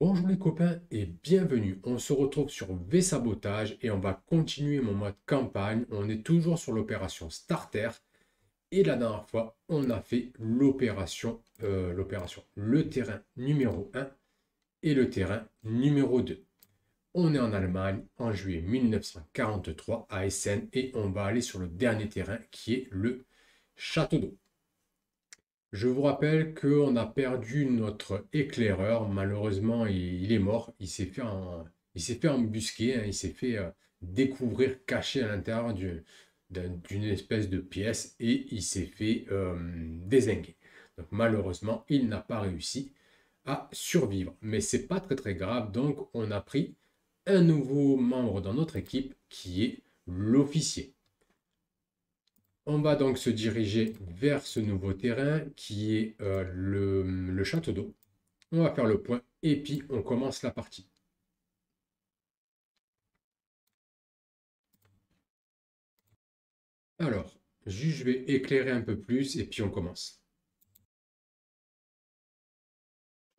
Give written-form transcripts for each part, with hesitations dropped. Bonjour les copains et bienvenue, on se retrouve sur V-Sabotage et on va continuer mon mode campagne. On est toujours sur l'opération Starter et la dernière fois on a fait l'opération, le terrain numéro 1 et le terrain numéro 2. On est en Allemagne en juillet 1943 à Essen et on va aller sur le dernier terrain qui est le Château d'Eau. Je vous rappelle qu'on a perdu notre éclaireur. Malheureusement, il est mort. Il s'est fait, embusquer. Hein. Il s'est fait découvrir caché à l'intérieur d'une espèce de pièce et il s'est fait dézinguer. Donc, malheureusement, il n'a pas réussi à survivre. Mais ce n'est pas très, très grave. Donc, on a pris un nouveau membre dans notre équipe qui est l'officier. On va donc se diriger vers ce nouveau terrain qui est le château d'eau. On va faire le point et puis on commence la partie. Alors, je vais éclairer un peu plus et puis on commence.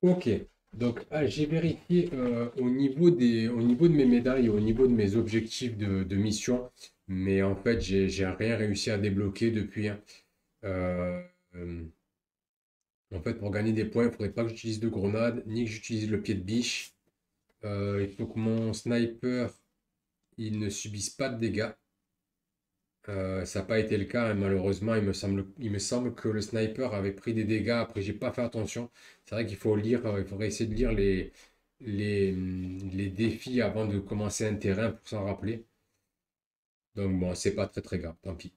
Ok, donc j'ai vérifié au niveau de mes médailles et au niveau de mes objectifs de mission. Mais en fait, j'ai rien réussi à débloquer depuis. En fait, pour gagner des points, il ne faudrait pas que j'utilise de grenade, ni que j'utilise le pied de biche. Il faut que mon sniper, il ne subisse pas de dégâts. Ça n'a pas été le cas, hein, malheureusement. Il me semble que le sniper avait pris des dégâts. Après, j'ai pas fait attention. C'est vrai qu'il faut lire, il faudrait essayer de lire les défis avant de commencer un terrain pour s'en rappeler. Donc bon, c'est pas très grave, tant pis.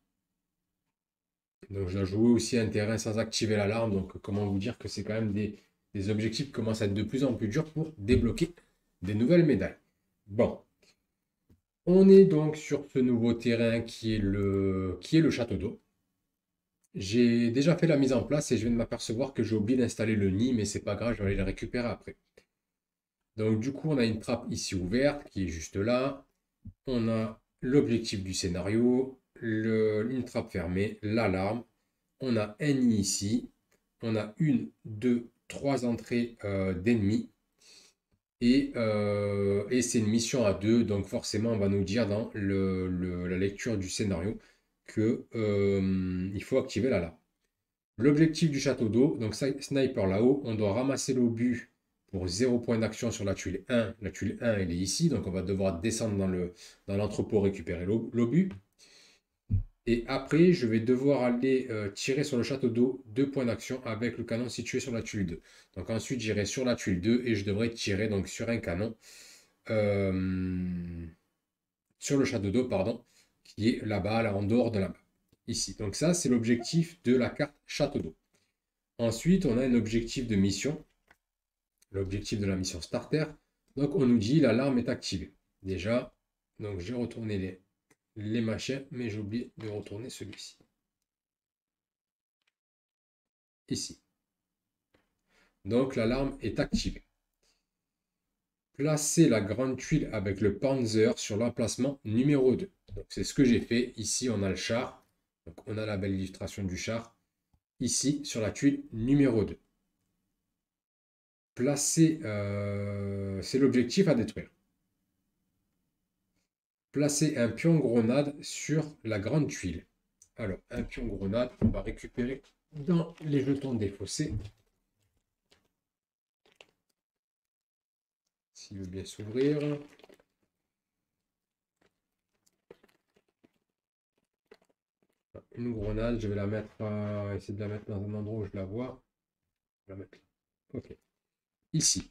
Donc je dois jouer aussi un terrain sans activer l'alarme. Donc comment vous dire que c'est quand même des objectifs qui commencent à être de plus en plus durs pour débloquer des nouvelles médailles. Bon. On est donc sur ce nouveau terrain qui est le château d'eau. J'ai déjà fait la mise en place et je viens de m'apercevoir que j'ai oublié d'installer le nid, mais c'est pas grave, je vais aller le récupérer après. Donc du coup, on a une trappe ici ouverte qui est juste là. On a l'objectif du scénario, une trappe fermée, l'alarme. On a un nid ici. On a une, deux, trois entrées d'ennemis. Et c'est une mission à deux. Donc forcément, on va nous dire dans la lecture du scénario que il faut activer l'alarme. L'objectif du château d'eau, donc sniper là-haut, on doit ramasser l'obus pour 0 point d'action sur la tuile 1. La tuile 1, elle est ici, donc on va devoir descendre dans l'entrepôt récupérer l'obus. Et après, je vais devoir aller tirer sur le château d'eau 2 points d'action avec le canon situé sur la tuile 2. Donc ensuite, j'irai sur la tuile 2 et je devrais tirer donc sur un canon, sur le château d'eau, pardon, qui est là-bas, là en dehors de la map, ici. Donc ça, c'est l'objectif de la carte château d'eau. Ensuite, on a un objectif de mission. L'objectif de la mission starter. Donc, on nous dit l'alarme est activée. Déjà, donc j'ai retourné les machins, mais j'ai oublié de retourner celui-ci. Ici. Donc, l'alarme est activée. Placez la grande tuile avec le Panzer sur l'emplacement numéro 2. Donc, c'est ce que j'ai fait. Ici, on a le char. Donc, on a la belle illustration du char. Ici, sur la tuile numéro 2. Placer, c'est l'objectif à détruire. Placer un pion grenade sur la grande tuile. Alors, un pion grenade, on va récupérer dans les jetons défaussés. S'il veut bien s'ouvrir. Une grenade, je vais la mettre, essayer de la mettre dans un endroit où je la vois. Je vais la mettre là. Ok. Ici,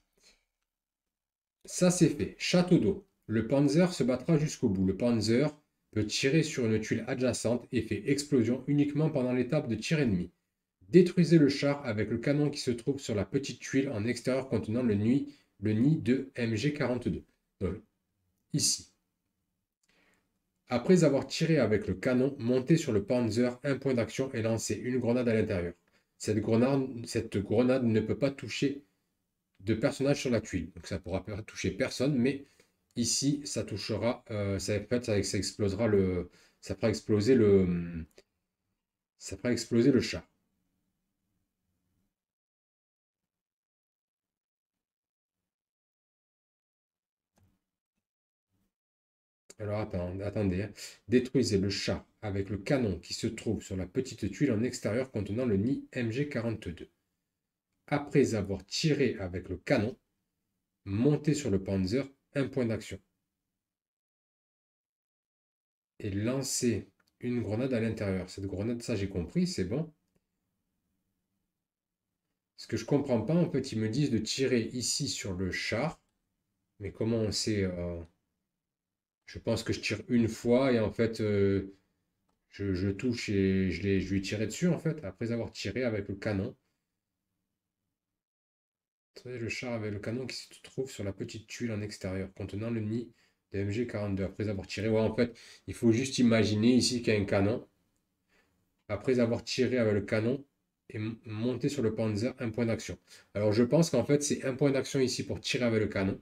ça c'est fait. Château d'eau. Le Panzer se battra jusqu'au bout. Le Panzer peut tirer sur une tuile adjacente et fait explosion uniquement pendant l'étape de tir ennemi. Détruisez le char avec le canon qui se trouve sur la petite tuile en extérieur contenant le nid de MG42. Donc, ici. Après avoir tiré avec le canon, montez sur le Panzer un point d'action et lancez une grenade à l'intérieur. Cette grenade ne peut pas toucher de personnages sur la tuile, donc ça ne pourra pas toucher personne, mais ici ça touchera, ça explosera ça fera exploser le char. Alors attendez, hein. Détruisez le chat avec le canon qui se trouve sur la petite tuile en extérieur contenant le nid MG42. Après avoir tiré avec le canon, montez sur le Panzer, un point d'action. Et lancez une grenade à l'intérieur. Cette grenade, ça j'ai compris, c'est bon. Ce que je ne comprends pas, en fait, ils me disent de tirer ici sur le char. Mais comment on sait je pense que je tire une fois et en fait, je touche et je lui tirer dessus, en fait, après avoir tiré avec le canon. Le char avec le canon qui se trouve sur la petite tuile en extérieur, contenant le nid de MG42. Après avoir tiré, ouais, en fait, il faut juste imaginer ici qu'il y a un canon. Après avoir tiré avec le canon, et monter sur le Panzer, un point d'action. Alors je pense qu'en fait c'est un point d'action ici pour tirer avec le canon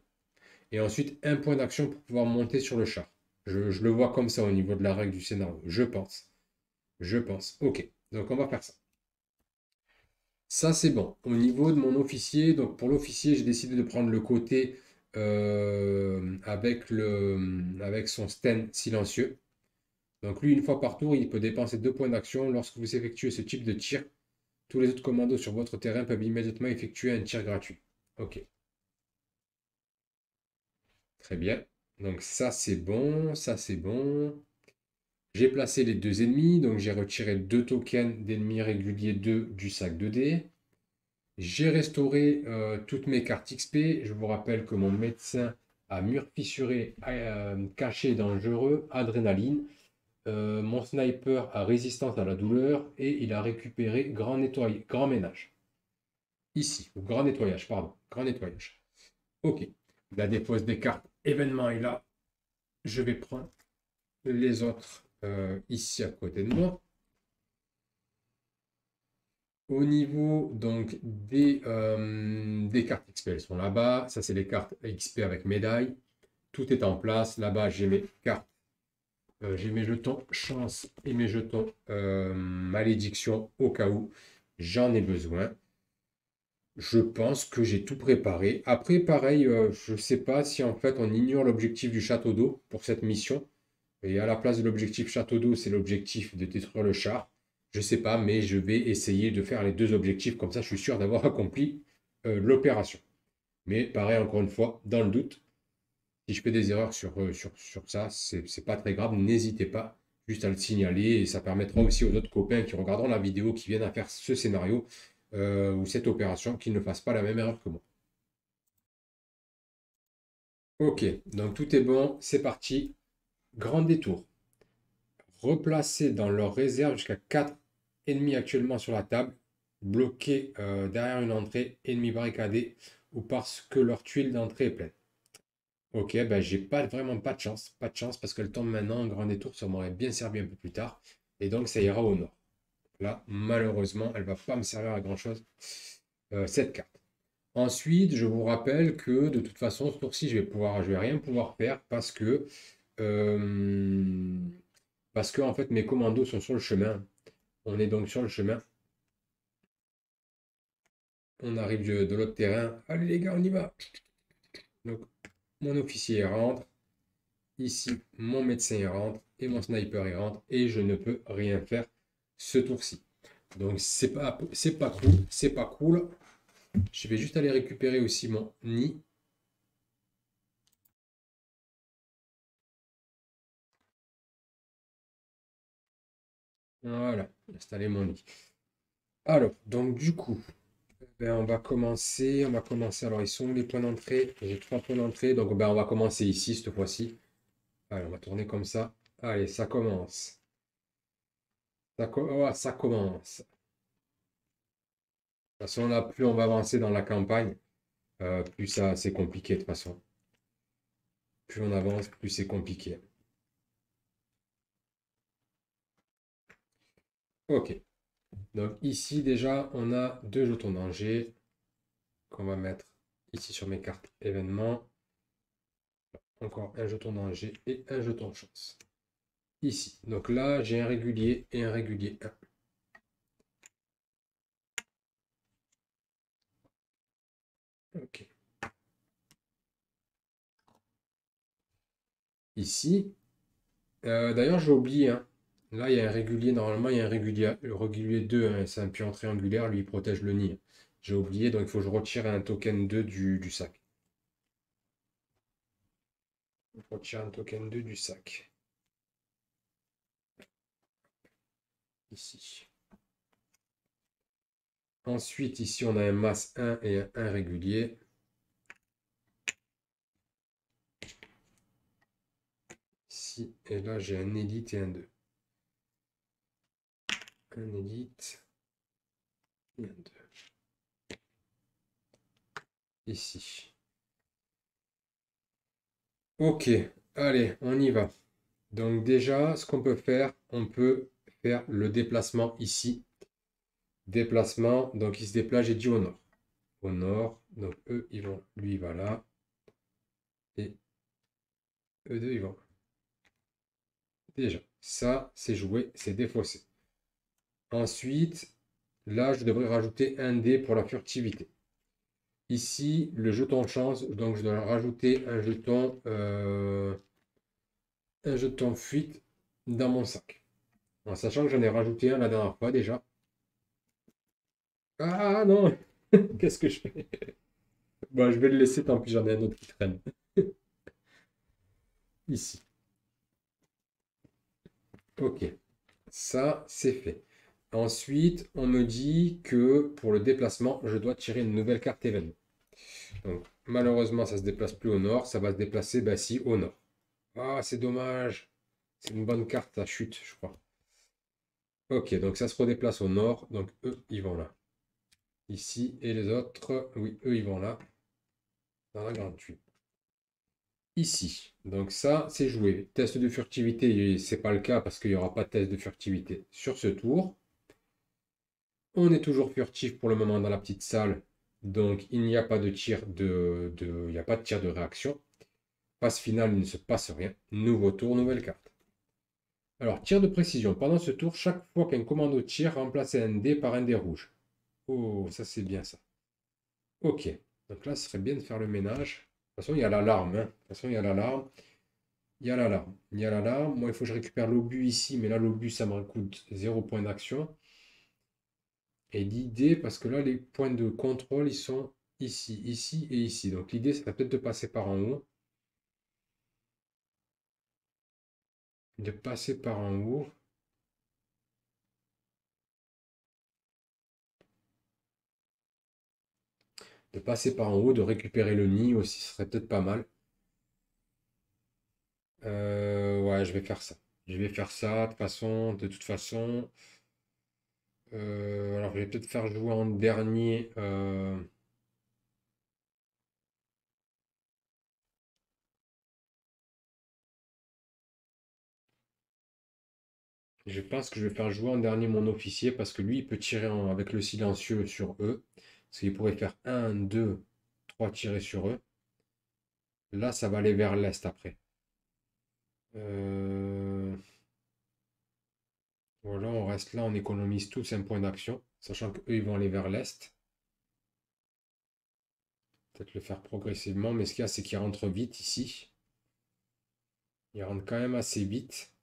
et ensuite un point d'action pour pouvoir monter sur le char. Je le vois comme ça au niveau de la règle du scénario, je pense. Ok, donc on va faire ça. Ça c'est bon. Au niveau de mon officier, donc pour l'officier j'ai décidé de prendre le côté avec son Sten silencieux. Donc lui, une fois par tour, il peut dépenser 2 points d'action lorsque vous effectuez ce type de tir. Tous les autres commandos sur votre terrain peuvent immédiatement effectuer un tir gratuit. Ok. Très bien. Donc ça c'est bon, J'ai placé les 2 ennemis, donc j'ai retiré 2 tokens d'ennemis réguliers 2 du sac 2D. J'ai restauré toutes mes cartes XP. Je vous rappelle que mon médecin a mur fissuré, caché, dangereux, adrénaline. Mon sniper a résistance à la douleur et il a récupéré grand ménage. Ici, ou grand nettoyage, pardon. Grand nettoyage. Ok. La dépose des cartes événements est là. Je vais prendre les autres ici à côté de moi. Au niveau donc des cartes XP, elles sont là-bas. Ça, c'est les cartes XP avec médaille. Tout est en place. Là-bas, j'ai mes cartes. J'ai mes jetons chance et mes jetons malédiction au cas où j'en ai besoin. Je pense que j'ai tout préparé. Après, pareil, je ne sais pas si en fait on ignore l'objectif du Château d'Eau pour cette mission. Et à la place de l'objectif Château d'Eau, c'est l'objectif de détruire le char. Je ne sais pas, mais je vais essayer de faire les 2 objectifs. Comme ça, je suis sûr d'avoir accompli l'opération. Mais pareil, encore une fois, dans le doute. Si je fais des erreurs sur ça, c'est pas très grave, n'hésitez pas juste à le signaler et ça permettra aussi aux autres copains qui regarderont la vidéo, qui viennent à faire ce scénario ou cette opération, qu'ils ne fassent pas la même erreur que moi. Ok, donc tout est bon, c'est parti. Grand détour. Replacer dans leur réserve jusqu'à 4 ennemis actuellement sur la table, bloqués derrière une entrée, ennemis barricadés ou parce que leur tuile d'entrée est pleine. Ok, ben j'ai vraiment pas de chance, parce qu'elle tombe maintenant en grand détour, ça m'aurait bien servi un peu plus tard, et donc ça ira au nord. Là, malheureusement, elle ne va pas me servir à grand chose, cette carte. Ensuite, je vous rappelle que de toute façon, ce tour-ci, je vais rien pouvoir faire parce que en fait, mes commandos sont sur le chemin. On est donc sur le chemin. On arrive de l'autre terrain. Allez les gars, on y va. Donc, mon officier rentre, ici mon médecin rentre et mon sniper rentre et je ne peux rien faire ce tour-ci. Donc c'est pas cool. Je vais juste aller récupérer aussi mon nid. Voilà, installer mon nid. Alors, donc du coup... Ben, on va commencer, alors ils sont les points d'entrée, j'ai 3 points d'entrée, donc ben, on va commencer ici cette fois-ci. Allez, on va tourner comme ça, allez, ça commence. Ça commence. De toute façon, là, plus on va avancer dans la campagne, plus ça c'est compliqué de toute façon. Plus on avance, plus c'est compliqué. Ok. Donc ici déjà on a 2 jetons danger qu'on va mettre ici sur mes cartes événements. Encore un jeton danger et un jeton chance. Ici. Donc là j'ai un régulier et un régulier 1. Ok. Ici D'ailleurs, j'ai oublié. Hein. Là, il y a un régulier. Normalement, il y a un régulier. Le régulier 2, hein, c'est un pion triangulaire. Lui, il protège le nid. J'ai oublié. Donc, il faut que je retire un token 2 du sac. Il faut retirer un token 2 du sac. Ici. Ensuite, ici, on a un masse 1 et un 1 régulier. Ici, et là, j'ai un élite et un 2. Un élite et un 2. Ici. Ok, allez, on y va. Donc déjà, ce qu'on peut faire, on peut faire le déplacement ici. Déplacement, donc il se déplace, j'ai dit au nord. Au nord, donc eux, ils vont, lui, il va là. Et eux deux, ils vont. Déjà, ça, c'est joué, c'est défaussé. Ensuite, là, je devrais rajouter un dé pour la furtivité. Ici, le jeton chance, donc je dois rajouter un jeton fuite dans mon sac. En sachant que j'en ai rajouté un la dernière fois déjà. Ah non, qu'est-ce que je fais? Bon, je vais le laisser, tant pis, j'en ai un autre qui traîne. Ici. Ok, ça c'est fait. Ensuite, on me dit que pour le déplacement, je dois tirer une nouvelle carte événement. Donc, malheureusement, ça ne se déplace plus au nord, ça va se déplacer, ben, si, au nord. Ah, c'est dommage. C'est une bonne carte, à chute, je crois. Ok, donc ça se redéplace au nord, donc eux, ils vont là. Ici, et les autres, oui, eux, ils vont là, dans la grande tuile. Ici, donc ça, c'est joué. Test de furtivité, c'est pas le cas parce qu'il n'y aura pas de test de furtivité sur ce tour. On est toujours furtif pour le moment dans la petite salle, donc il n'y a pas de tir de réaction. Passe finale, il ne se passe rien. Nouveau tour, nouvelle carte. Alors, tir de précision. Pendant ce tour, chaque fois qu'un commando tire, remplacez un dé par un dé rouge. Oh, ça c'est bien ça. Ok, donc là, ce serait bien de faire le ménage. De toute façon, il y a l'alarme. Hein. De toute façon, il y a l'alarme. Il y a l'alarme. Il y a l'alarme. Moi, il faut que je récupère l'obus ici, mais là, l'obus, ça me coûte 0 point d'action. Et l'idée, parce que là, les points de contrôle, ils sont ici, ici et ici. Donc, l'idée, c'est peut-être de passer par en haut. De passer par en haut. De passer par en haut, de récupérer le nid aussi, ce serait peut-être pas mal. Ouais, je vais faire ça. Je vais faire ça de toute façon. Alors, je vais peut-être faire jouer en dernier. Je pense que je vais faire jouer en dernier mon officier parce que lui, il peut tirer avec le silencieux sur eux. Parce qu'ils pourraient faire 1, 2, 3 tirés sur eux. Là, ça va aller vers l'est après. Voilà, on reste là, on économise tous un point d'action. Sachant qu'eux, ils vont aller vers l'est. Peut-être le faire progressivement. Mais ce qu'il y a, c'est qu'ils rentrent vite ici. Ils rentrent quand même assez vite.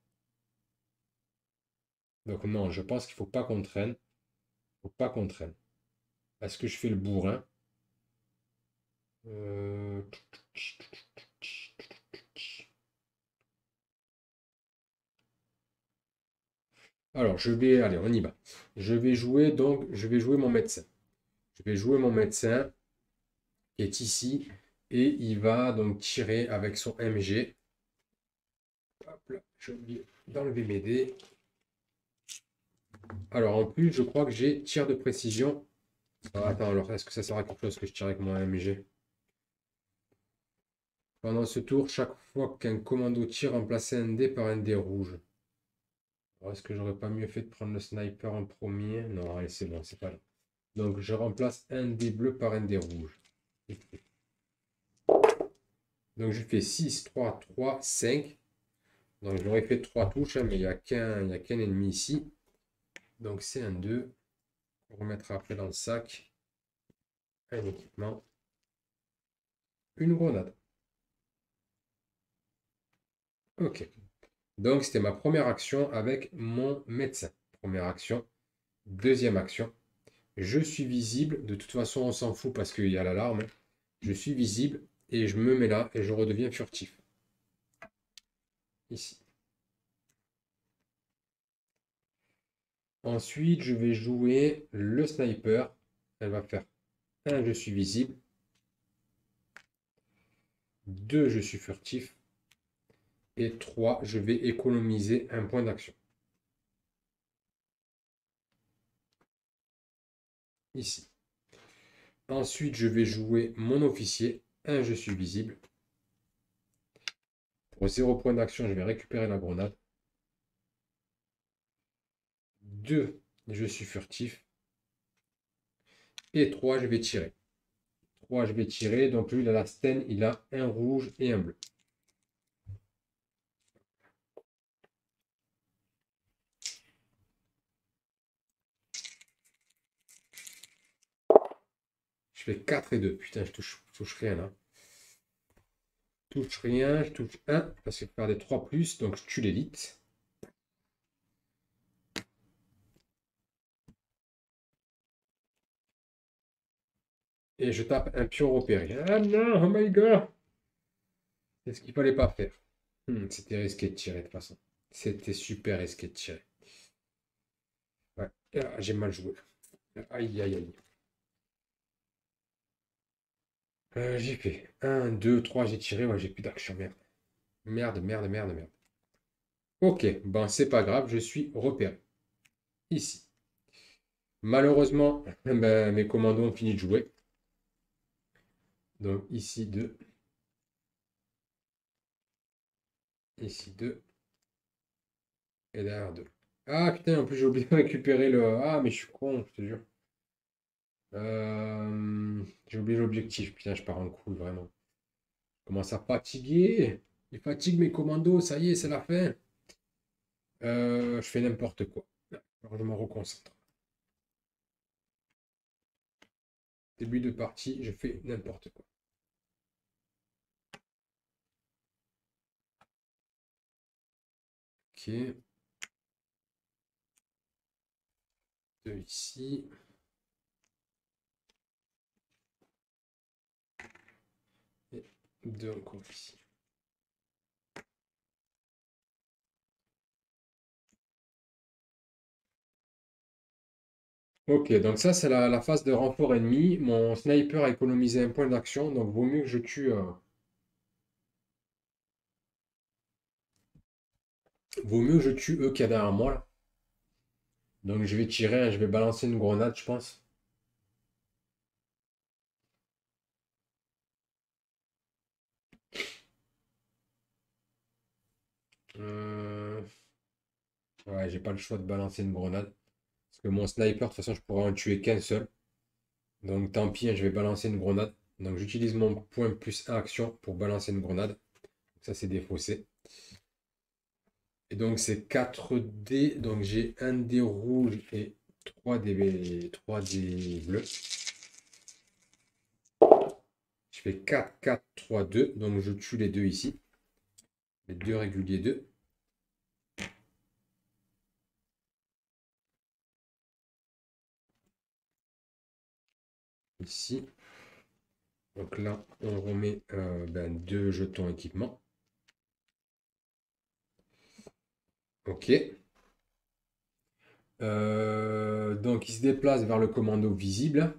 Donc non, je pense qu'il ne faut pas qu'on traîne. Il ne faut pas qu'on traîne. Est-ce que je fais le bourrin? Alors, je vais... Allez, on y va. Je vais jouer, donc, je vais jouer mon médecin. Je vais jouer mon médecin qui est ici. Et il va donc tirer avec son MG. Hop là, j'ai oublié d'enlever mes dés. Alors, en plus, je crois que j'ai tir de précision. Ah, attends, alors est-ce que ça sert à quelque chose que je tire avec mon MG? Pendant ce tour, chaque fois qu'un commando tire, remplacez un dé par un dé rouge. Alors est-ce que j'aurais pas mieux fait de prendre le sniper en premier? Non, allez, c'est bon, c'est pas là. Donc je remplace un dé bleu par un dé rouge. Donc je fais 6, 3, 3, 5. Donc j'aurais fait 3 touches, hein, mais il n'y a qu'un ennemi ici. Donc c'est un 2. On remettra après dans le sac un équipement, une grenade. Ok. Donc, c'était ma première action avec mon médecin. Première action. Deuxième action. Je suis visible. De toute façon, on s'en fout parce qu'il y a l'alarme. Je suis visible et je me mets là et je redeviens furtif. Ici. Ensuite, je vais jouer le sniper. Elle va faire 1, je suis visible. 2, je suis furtif. Et 3, je vais économiser un point d'action. Ici. Ensuite, je vais jouer mon officier. 1, je suis visible. Pour 0 point d'action, je vais récupérer la grenade. 2, je suis furtif. Et 3, je vais tirer. 3, je vais tirer. Donc lui, il a la Sten, il a un rouge et un bleu. Je fais 4 et 2. Putain, je touche rien là. Je touche rien, je touche 1 parce que je perds des 3 plus, donc je tue l'élite. Et je tape un pion repéré. Ah non, oh my god! C'est ce qu'il fallait pas faire. C'était risqué de tirer de toute façon. C'était super risqué de tirer. Ouais. Ah, j'ai mal joué. Aïe, aïe, aïe. J'ai fait 1, 2, 3, j'ai tiré. Ouais, j'ai plus d'action. Merde. Merde, merde, merde, merde. Ok, ben c'est pas grave, je suis repéré. Ici. Malheureusement, ben, mes commandos ont fini de jouer. Donc ici 2. Ici 2. Et derrière 2. Ah putain, en plus j'ai oublié de récupérer le... Ah mais je suis con, je te jure. J'ai oublié l'objectif. Putain, je pars en couille vraiment. Je commence à fatiguer. Il fatigue mes commandos. Ça y est, c'est la fin. Je fais n'importe quoi. Alors, je me reconcentre. Début de partie, je fais n'importe quoi. Ok. De ici. De encore ici. Ok, donc ça c'est la phase de renfort ennemi. Mon sniper a économisé un point d'action, donc vaut mieux que je tue. Vaut mieux que je tue eux qu'il y a derrière moi là. Donc je vais tirer, je vais balancer une grenade, je pense. Ouais, j'ai pas le choix de balancer une grenade. Parce que mon sniper, de toute façon, je pourrais en tuer qu'un seul. Donc tant pis, hein, je vais balancer une grenade. Donc j'utilise mon point plus 1 action pour balancer une grenade. Donc, ça, c'est défaussé. Et donc c'est 4 dés. Donc j'ai un dé rouge et 3 dés bleus. Je fais 4, 4, 3, 2. Donc je tue les deux ici. Les deux réguliers 2. Ici. Donc là, on remet 2 jetons équipement. Ok. Donc, il se déplace vers le commando visible.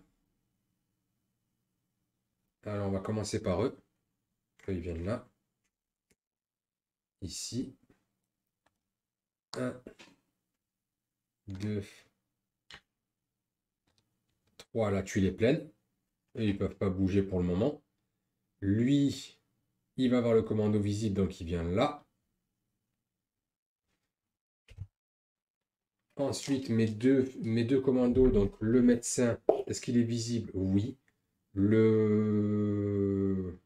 Alors, on va commencer par eux. Ils viennent là. Ici. 1, 2, 3, la tuile est pleine. Et ils ne peuvent pas bouger pour le moment. Lui, il va voir le commando visible, donc il vient là. Ensuite, mes deux commandos, donc le médecin, est-ce qu'il est visible? Oui. Le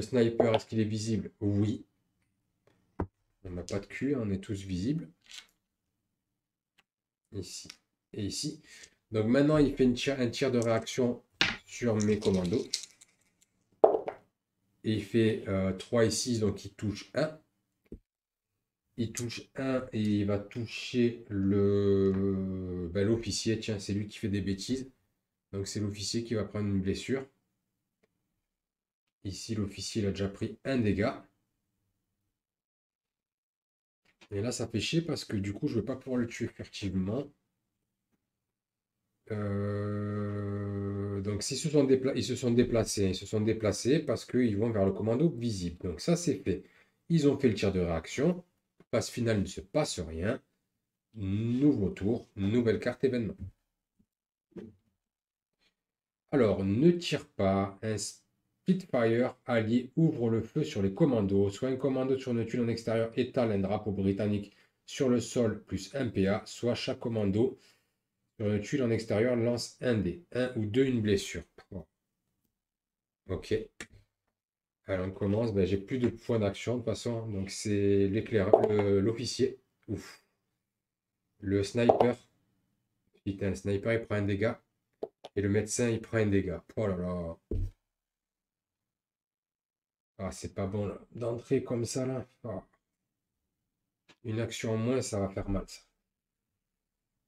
sniper, est-ce qu'il est visible? Oui. On n'a pas de cul, on est tous visibles. Ici et ici. Donc maintenant, il fait un tir de réaction sur mes commandos. Et il fait 3 et 6, donc il touche 1. Il touche 1 et il va toucher le l'officier. Tiens, c'est lui qui fait des bêtises. Donc c'est l'officier qui va prendre une blessure. Ici, l'officier il a déjà pris un dégât. Et là, ça fait chier parce que du coup, je ne vais pas pouvoir le tuer furtivement. Donc, s'ils se sont déplacés, ils se sont déplacés parce qu'ils vont vers le commando visible. Donc, ça, c'est fait. Ils ont fait le tir de réaction. Passe finale, il ne se passe rien. Nouveau tour, nouvelle carte événement. Alors, ne tire pas. Un Spitfire allié ouvre le feu sur les commandos. Soit un commando sur une tuile en extérieur étale un drapeau britannique sur le sol plus un PA. Soit chaque commando sur une tuile en extérieur lance un dé. Un ou deux, une blessure. Ok. Alors on commence. Ben, j'ai plus de points d'action de toute façon. Donc c'est l'éclaireur, l'officier. Ouf. Le sniper. Putain, le sniper il prend un dégât. Et le médecin, il prend un dégât. Oh là là. Ah, c'est pas bon, là. D'entrer comme ça, là. Oh. Une action en moins, ça va faire mal, ça.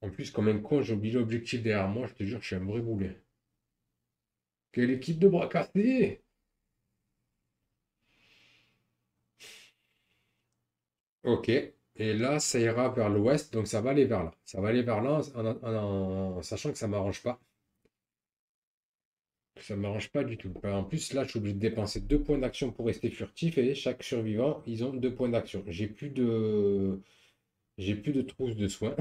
En plus, comme un con, j'ai oublié l'objectif derrière moi. Je te jure, je suis un vrai boulet. Quelle équipe de bras cassés! Ok. Et là, ça ira vers l'ouest. Donc, ça va aller vers là. Ça va aller vers là en sachant que ça m'arrange pas. Ça ne m'arrange pas du tout. En plus, là, je suis obligé de dépenser 2 points d'action pour rester furtif et chaque survivant, ils ont 2 points d'action. J'ai plus de trousse de soins.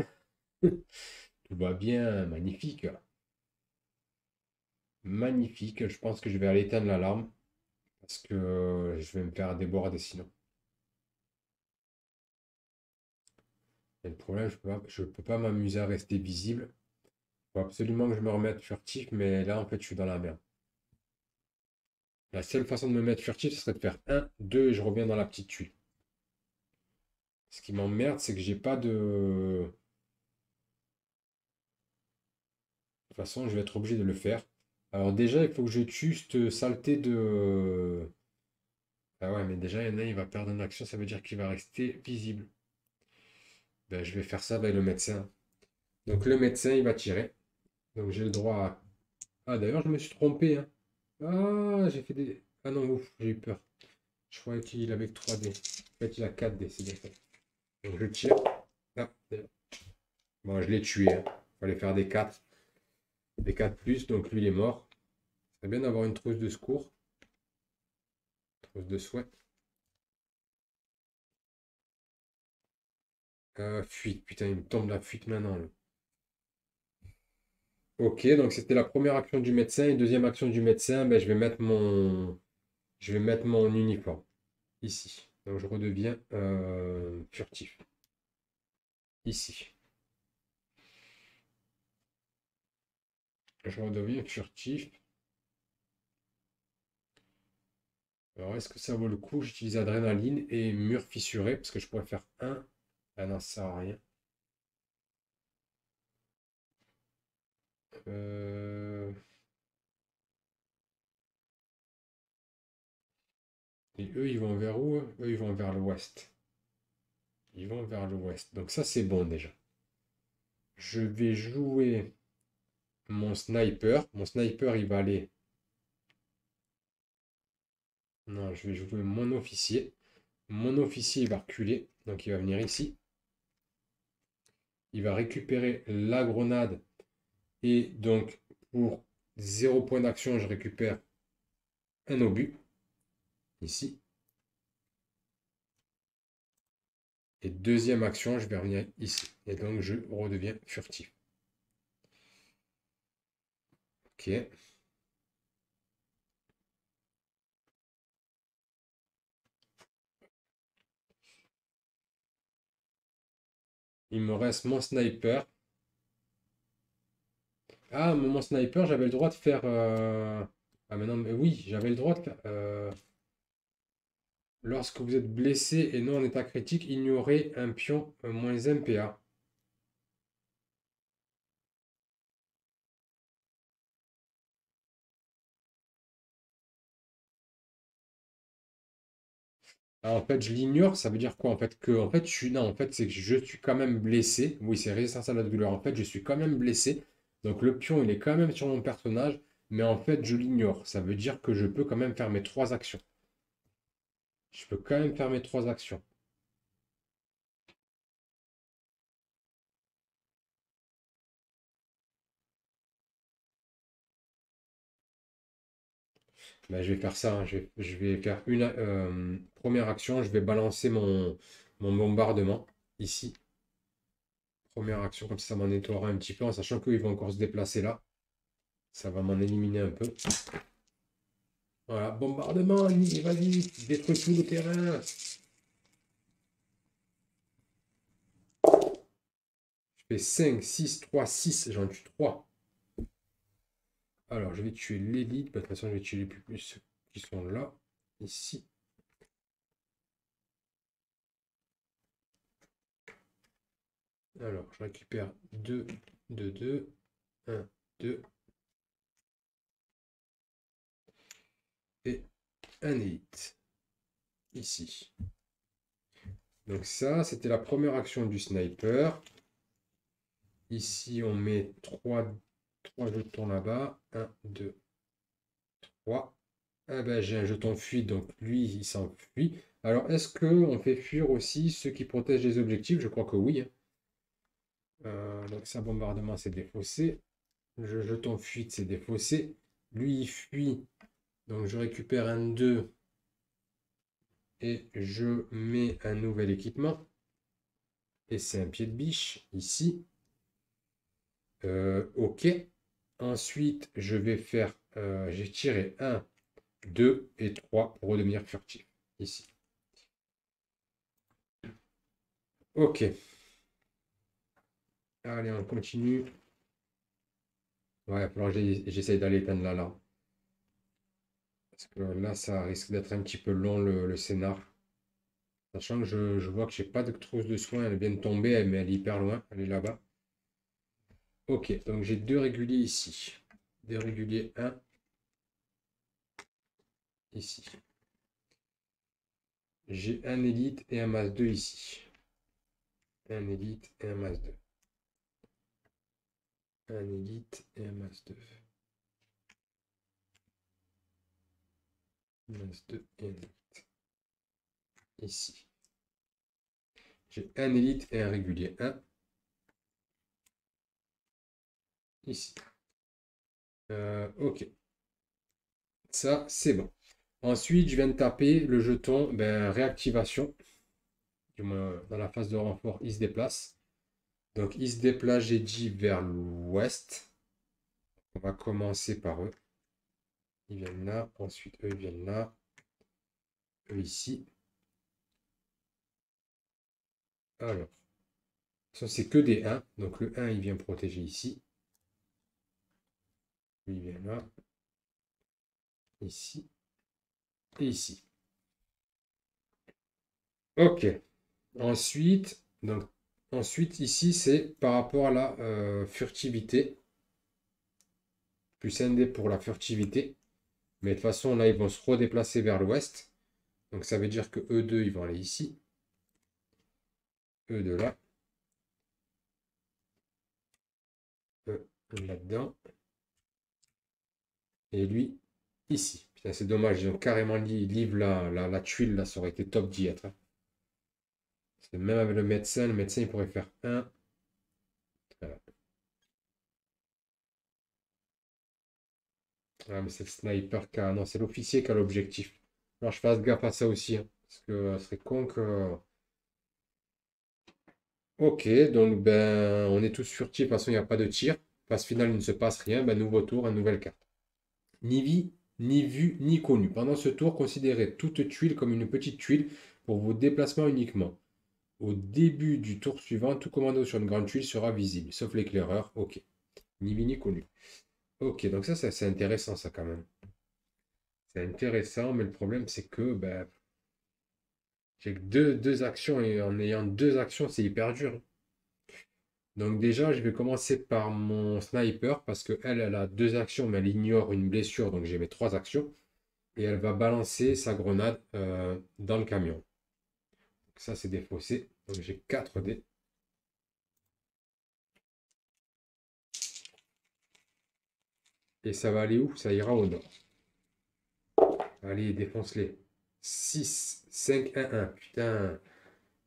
Tout va bien, magnifique. Magnifique. Je pense que je vais aller éteindre l'alarme parce que je vais me faire déborder sinon. Et le problème, je peux pas m'amuser à rester visible. Faut absolument que je me remette furtif, mais là en fait je suis dans la merde. La seule façon de me mettre furtif, ce serait de faire 1, 2 et je reviens dans la petite tuile. Ce qui m'emmerde, c'est que j'ai pas de... De toute façon, je vais être obligé de le faire. Alors déjà, il faut que je tue cette saleté de... Ah ouais, mais déjà, il y en a, il va perdre une action, ça veut dire qu'il va rester visible. Ben, je vais faire ça avec le médecin. Donc le médecin, il va tirer. Donc j'ai le droit à... Ah d'ailleurs je me suis trompé. Hein. Ah j'ai fait des... Ah non ouf, j'ai eu peur. Je croyais qu'il avait que 3D. En fait il a 4D, c'est bien fait. Donc je tire. Ah, bon je l'ai tué. Hein. Fallait faire des 4. Des 4 plus, donc lui il est mort. C'est bien d'avoir une trousse de secours. Trousse de soins. Fuite, putain il me tombe la fuite maintenant. Là. Ok, donc c'était la première action du médecin. Et deuxième action du médecin, ben, je vais mettre mon uniforme ici. Donc je redeviens furtif. Ici. Je redeviens furtif. Alors est-ce que ça vaut le coup? J'utilise adrénaline et mur fissuré parce que je pourrais faire un. Ah non, ça sert à rien. Et eux, ils vont vers où? Eux, ils vont vers l'ouest. Ils vont vers l'ouest. Donc ça, c'est bon déjà. Je vais jouer mon sniper. Mon sniper, il va aller... Non, je vais jouer mon officier. Mon officier, il va reculer. Donc il va venir ici. Il va récupérer la grenade. Et donc, pour 0 point d'action, je récupère un obus, ici. Et deuxième action, je vais revenir ici. Et donc, je redeviens furtif. Ok. Il me reste mon sniper. Ah, mon sniper, j'avais le droit de faire... Ah, mais non, mais oui, j'avais le droit de faire... Lorsque vous êtes blessé et non en état critique, ignorez un pion moins un PA. En fait, je l'ignore, ça veut dire quoi? En fait, que en fait, je suis... Non, en fait, c'est que je suis quand même blessé. Oui, c'est résistance à la douleur. En fait, je suis quand même blessé. Donc, le pion, il est quand même sur mon personnage. Mais en fait, je l'ignore. Ça veut dire que je peux quand même faire mes trois actions. Je peux quand même faire mes trois actions. Ben, je vais faire ça, hein. Je vais faire une première action, je vais balancer mon bombardement ici. Première action, comme ça m'en nettoiera un petit peu, en sachant qu'ils vont encore se déplacer là. Ça va m'en éliminer un peu. Voilà, bombardement, vas-y, détruis tout le terrain. Je fais 5, 6, 3, 6, j'en tue 3. Alors, je vais tuer l'élite. De toute façon, je vais tuer les plus qui sont là, ici. Alors, je récupère 2, 2, 2, 1, 2. Et un élite. Ici. Donc ça, c'était la première action du sniper. Ici, on met 3 jetons là-bas. 1, 2, 3. Ah ben, j'ai un jeton fuite, donc lui, il s'enfuit. Alors, est-ce qu'on fait fuir aussi ceux qui protègent les objectifs? Je crois que oui. Donc, ça, bombardement, c'est défaussé. Le jeton fuite, c'est défaussé. Lui, il fuit. Donc, je récupère un 2. Et je mets un nouvel équipement. Et c'est un pied de biche, ici. Ok. Ensuite, je vais faire, j'ai tiré 1, 2 et 3 pour redevenir furtif, ici. Ok. Allez, on continue. Ouais, il va falloir que j'essaye d'aller éteindre là. Parce que là, ça risque d'être un petit peu long, le scénar. Sachant que je vois que j'ai pas de trousse de soins, elle vient de tomber, mais elle est hyper loin, elle est là-bas. Ok, donc j'ai deux réguliers ici. Deux réguliers 1. Ici. J'ai un élite et un masse 2 ici. Un élite et un masse 2. Un élite et un masse 2. Masse 2 et un élite. Ici. J'ai un élite et un régulier 1. Ici. Ok. Ça, c'est bon. Ensuite, je viens de taper le jeton réactivation. Du moins, dans la phase de renfort, il se déplace. Donc, il se déplace, j'ai dit, vers l'ouest. On va commencer par eux. Ils viennent là. Ensuite, eux, ils viennent là. Eux, ici. Alors. Ça, c'est que des 1. Donc, le 1, il vient protéger ici. Il vient là, ici, et ici. Ok. Ensuite, donc, ici, c'est par rapport à la furtivité. Plus un dé pour la furtivité. Mais de toute façon, là, ils vont se redéplacer vers l'ouest. Donc, ça veut dire que eux deux, ils vont aller ici. Eux deux là. Eux là-dedans. Et lui, ici. Putain, c'est dommage, ils ont carrément livré la tuile, là, ça aurait été top d'y être. Hein. Même avec le médecin, il pourrait faire 1. Voilà. Ah, mais c'est le sniper qui a... Non, c'est l'officier qui a l'objectif. Alors, je fasse gaffe à ça aussi, hein, parce que ce serait con que... Ok, donc, ben, on est tous furtifs, de toute façon, il n'y a pas de tir. Phase finale, il ne se passe rien. Ben, nouveau tour, une nouvelle carte. Ni vie, ni vue, ni connu. Pendant ce tour, considérez toute tuile comme une petite tuile pour vos déplacements uniquement. Au début du tour suivant, tout commando sur une grande tuile sera visible, sauf l'éclaireur. Ok. Ni vie, ni connu. Ok, donc ça, c'est intéressant, ça, quand même. C'est intéressant, mais le problème, c'est que j'ai que deux actions, et en ayant deux actions, c'est hyper dur. Donc déjà, je vais commencer par mon sniper, parce qu'elle, elle a deux actions, mais elle ignore une blessure, donc j'ai mes trois actions. Et elle va balancer sa grenade dans le camion. ça c'est défaussé, donc j'ai 4 dés. Et ça va aller où? Ça ira au nord. Allez, défonce-les. 6, 5, 1, 1. Putain,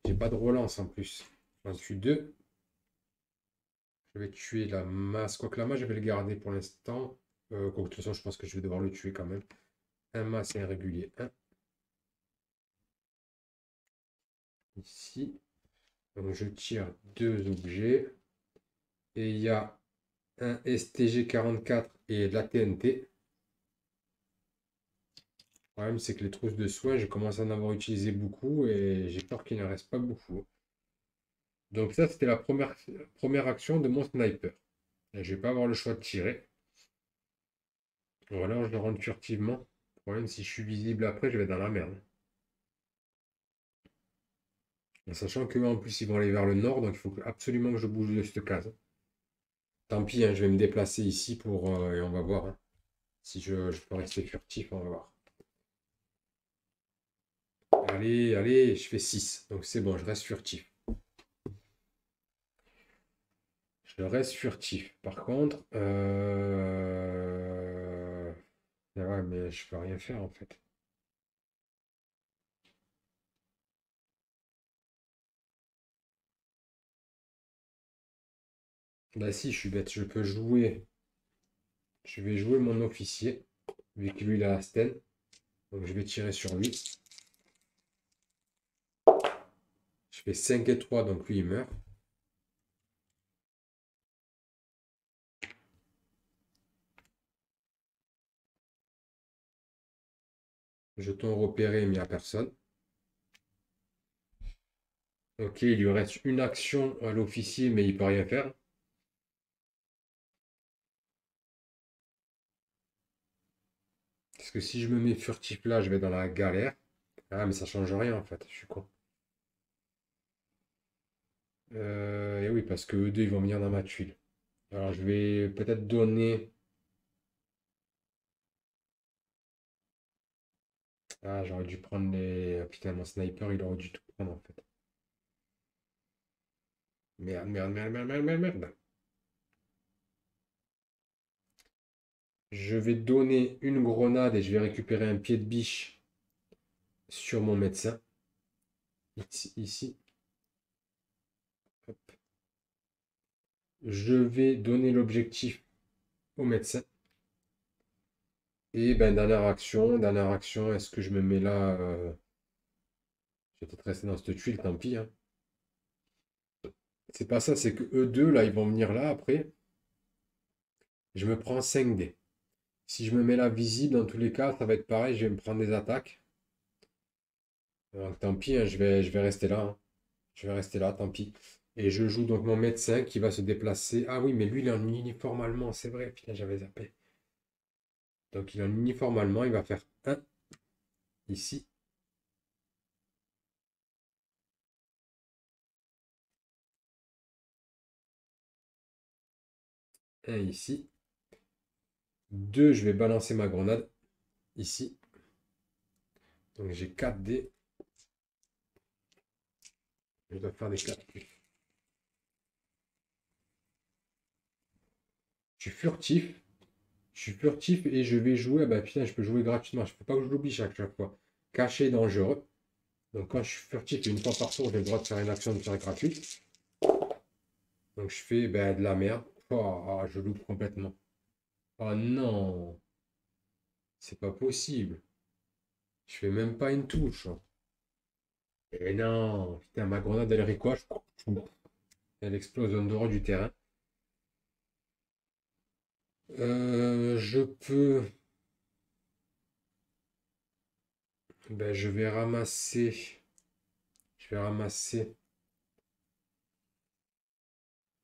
j'ai pas de relance en plus. J'en suis 2. Je vais tuer la masse. Quoique la masse, je vais le garder pour l'instant. De toute façon, je pense que je vais devoir le tuer quand même. Un masse et un régulier. 1. Ici. Donc je tire 2 objets. Et il y a un STG-44 et de la TNT. Le problème, c'est que les trousses de soins, je commence à en avoir utilisé beaucoup et j'ai peur qu'il n'en reste pas beaucoup. Donc ça, c'était la première action de mon sniper. Et je vais pas avoir le choix de tirer. Voilà, je le rentre furtivement. Le problème, si je suis visible après, je vais être dans la merde. En sachant que en plus, ils vont aller vers le nord, donc il faut absolument que je bouge de cette case. Tant pis, hein, je vais me déplacer ici pour et on va voir. Hein. Si je peux rester furtif, on va voir. Allez, allez, je fais 6. Donc c'est bon, je reste furtif. Je reste furtif. Par contre, ouais, mais je peux rien faire en fait. Bah si, je suis bête, je peux jouer. Je vais jouer mon officier, vu que lui il a la Sten. Donc je vais tirer sur lui. Je fais 5 et 3, donc lui il meurt. Jeton repéré, mais il n'y a personne. Ok, il lui reste une action à l'officier, mais il ne peut rien faire. Parce que si je me mets furtif là, je vais dans la galère. Ah, mais ça ne change rien en fait, je suis con. Et oui, parce que eux deux, ils vont venir dans ma tuile. Alors, je vais peut-être donner... Ah, j'aurais dû prendre les... Putain, mon sniper, il aurait dû tout prendre, en fait. Merde, merde, merde, merde, merde, merde, merde. Je vais donner une grenade et je vais récupérer un pied de biche sur mon médecin. Ici. Hop. Je vais donner l'objectif au médecin. Et ben dernière action, est-ce que je me mets là? Je vais peut-être rester dans cette tuile, tant pis. Hein. C'est pas ça, c'est que eux deux, là, ils vont venir là après. Je me prends 5 dés. Si je me mets là visible, dans tous les cas, ça va être pareil, je vais me prendre des attaques. Donc tant pis, hein, je vais rester là. Hein. Je vais rester là, tant pis. Et je joue donc mon médecin qui va se déplacer. Ah oui, mais lui, il est en uniforme allemand, c'est vrai, putain, j'avais zappé. Donc il est en uniforme allemand, il va faire 1 ici. Un ici. 2, je vais balancer ma grenade ici. Donc j'ai 4 dés. Je dois faire des 4. Je suis furtif. Je suis furtif et je vais jouer. Bah putain, je peux jouer gratuitement. Je ne peux pas que je l'oublie chaque fois. Caché et dangereux. Donc quand je suis furtif, une fois par tour, j'ai le droit de faire une action de tir gratuite. Donc je fais bah, de la merde. Oh, je loupe complètement. Oh non. C'est pas possible. Je fais même pas une touche. Et non. Putain, ma grenade, elle rit quoi? Elle explose en dehors du terrain. Je peux... Ben, je vais ramasser...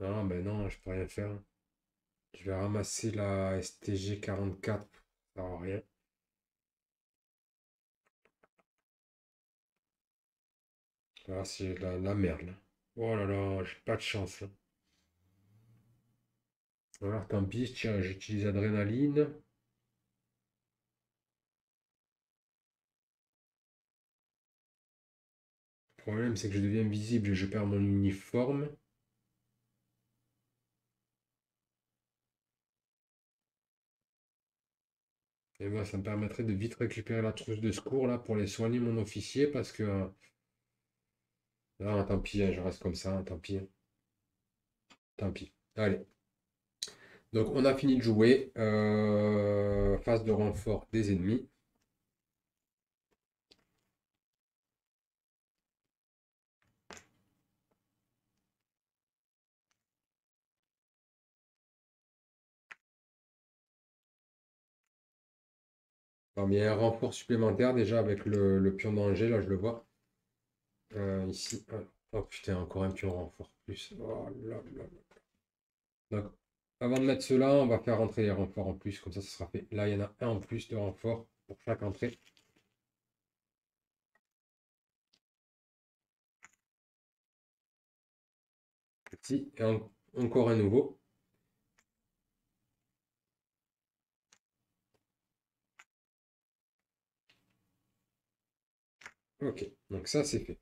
Non, ben non, je peux rien faire. Je vais ramasser la STG-44. Ça ne sert à rien. Là, c'est la merde. Là. Oh là là, j'ai pas de chance. Là. Alors tant pis, tiens, j'utilise adrénaline. Le problème, c'est que je deviens invisible et je perds mon uniforme. Et moi, ça me permettrait de vite récupérer la trousse de secours là pour les soigner mon officier parce que... Là, tant pis, je reste comme ça, tant pis. Tant pis. Allez. Donc, on a fini de jouer. Phase de renfort des ennemis. Non, mais il y a un renfort supplémentaire déjà avec le pion d'Angers, là je le vois. Ici. Oh putain, encore un pion renfort plus. Oh, là, là, là. Donc, avant de mettre cela, on va faire rentrer les renforts en plus, comme ça, ça sera fait. Là, il y en a un en plus de renfort pour chaque entrée. Petit, et encore un nouveau. Ok, donc ça c'est fait.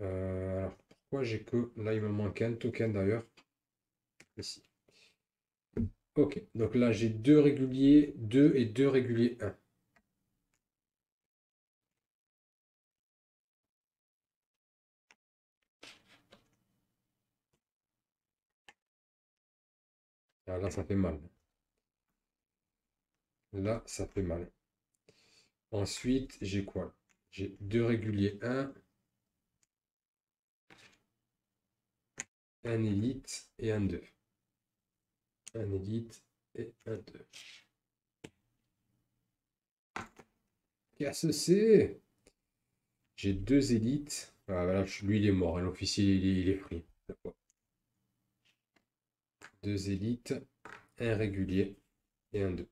Alors, pourquoi j'ai que... Là, il me manque un token d'ailleurs. Ici. Ok, donc là, j'ai deux réguliers 2 et deux réguliers 1. Alors là, ça fait mal. Là, ça fait mal. Ensuite, j'ai quoi? J'ai deux réguliers 1, un élite et un 2. Un élite et un 2. Qu'est-ce que c'est? J'ai deux élites. Ah, voilà, lui, il est mort. Hein, l'officier, il est free. Deux élites, un régulier et un 2.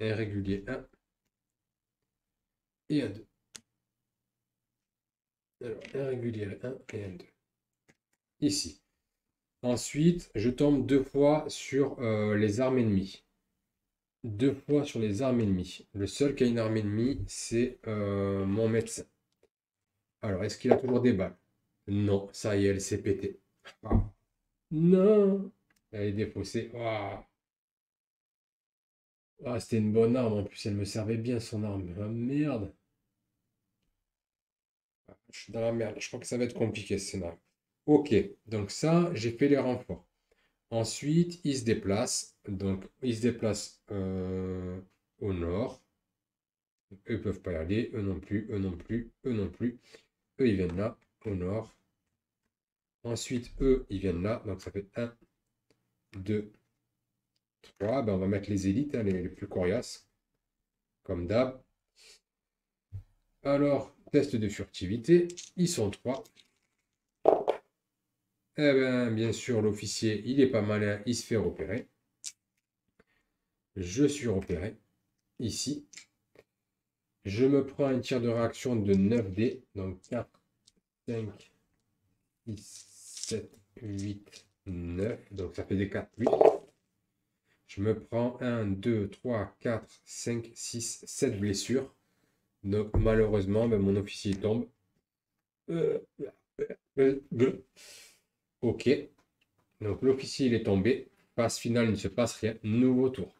Un régulier 1. Et un 2. Alors, un régulier 1 et un 2. Ici. Ensuite, je tombe deux fois sur les armes ennemies. Deux fois sur les armes ennemies. Le seul qui a une arme ennemie, c'est mon médecin. Alors, est-ce qu'il a toujours des balles? Non, ça y est, elle s'est pétée. Ah. Non! Elle est défaussée. Oh. Ah, c'était une bonne arme, en plus elle me servait bien son arme. Ah merde. Je suis dans la merde, je crois que ça va être compliqué ce scénario. Ok, donc ça, j'ai fait les renforts. Ensuite, il se déplace. Donc, il se déplace au nord. Eux ne peuvent pas y aller, eux non plus, eux non plus, eux non plus. Eux, ils viennent là, au nord. Ensuite, eux, ils viennent là. Donc ça fait 1, 2, 3, ben on va mettre les élites, hein, les plus coriaces, comme d'hab. Alors, test de furtivité, ils sont 3. Eh bien, bien sûr, l'officier, il est pas malin, il se fait repérer. Je suis repéré, ici. Je me prends un tir de réaction de 9D, donc 4, 5, 6, 7, 8, 9, donc ça fait des 4, 8. Je me prends 1, 2, 3, 4, 5, 6, 7 blessures. Donc malheureusement, ben, mon officier tombe. Ok. Donc l'officier, il est tombé. Passe finale, il ne se passe rien. Nouveau tour.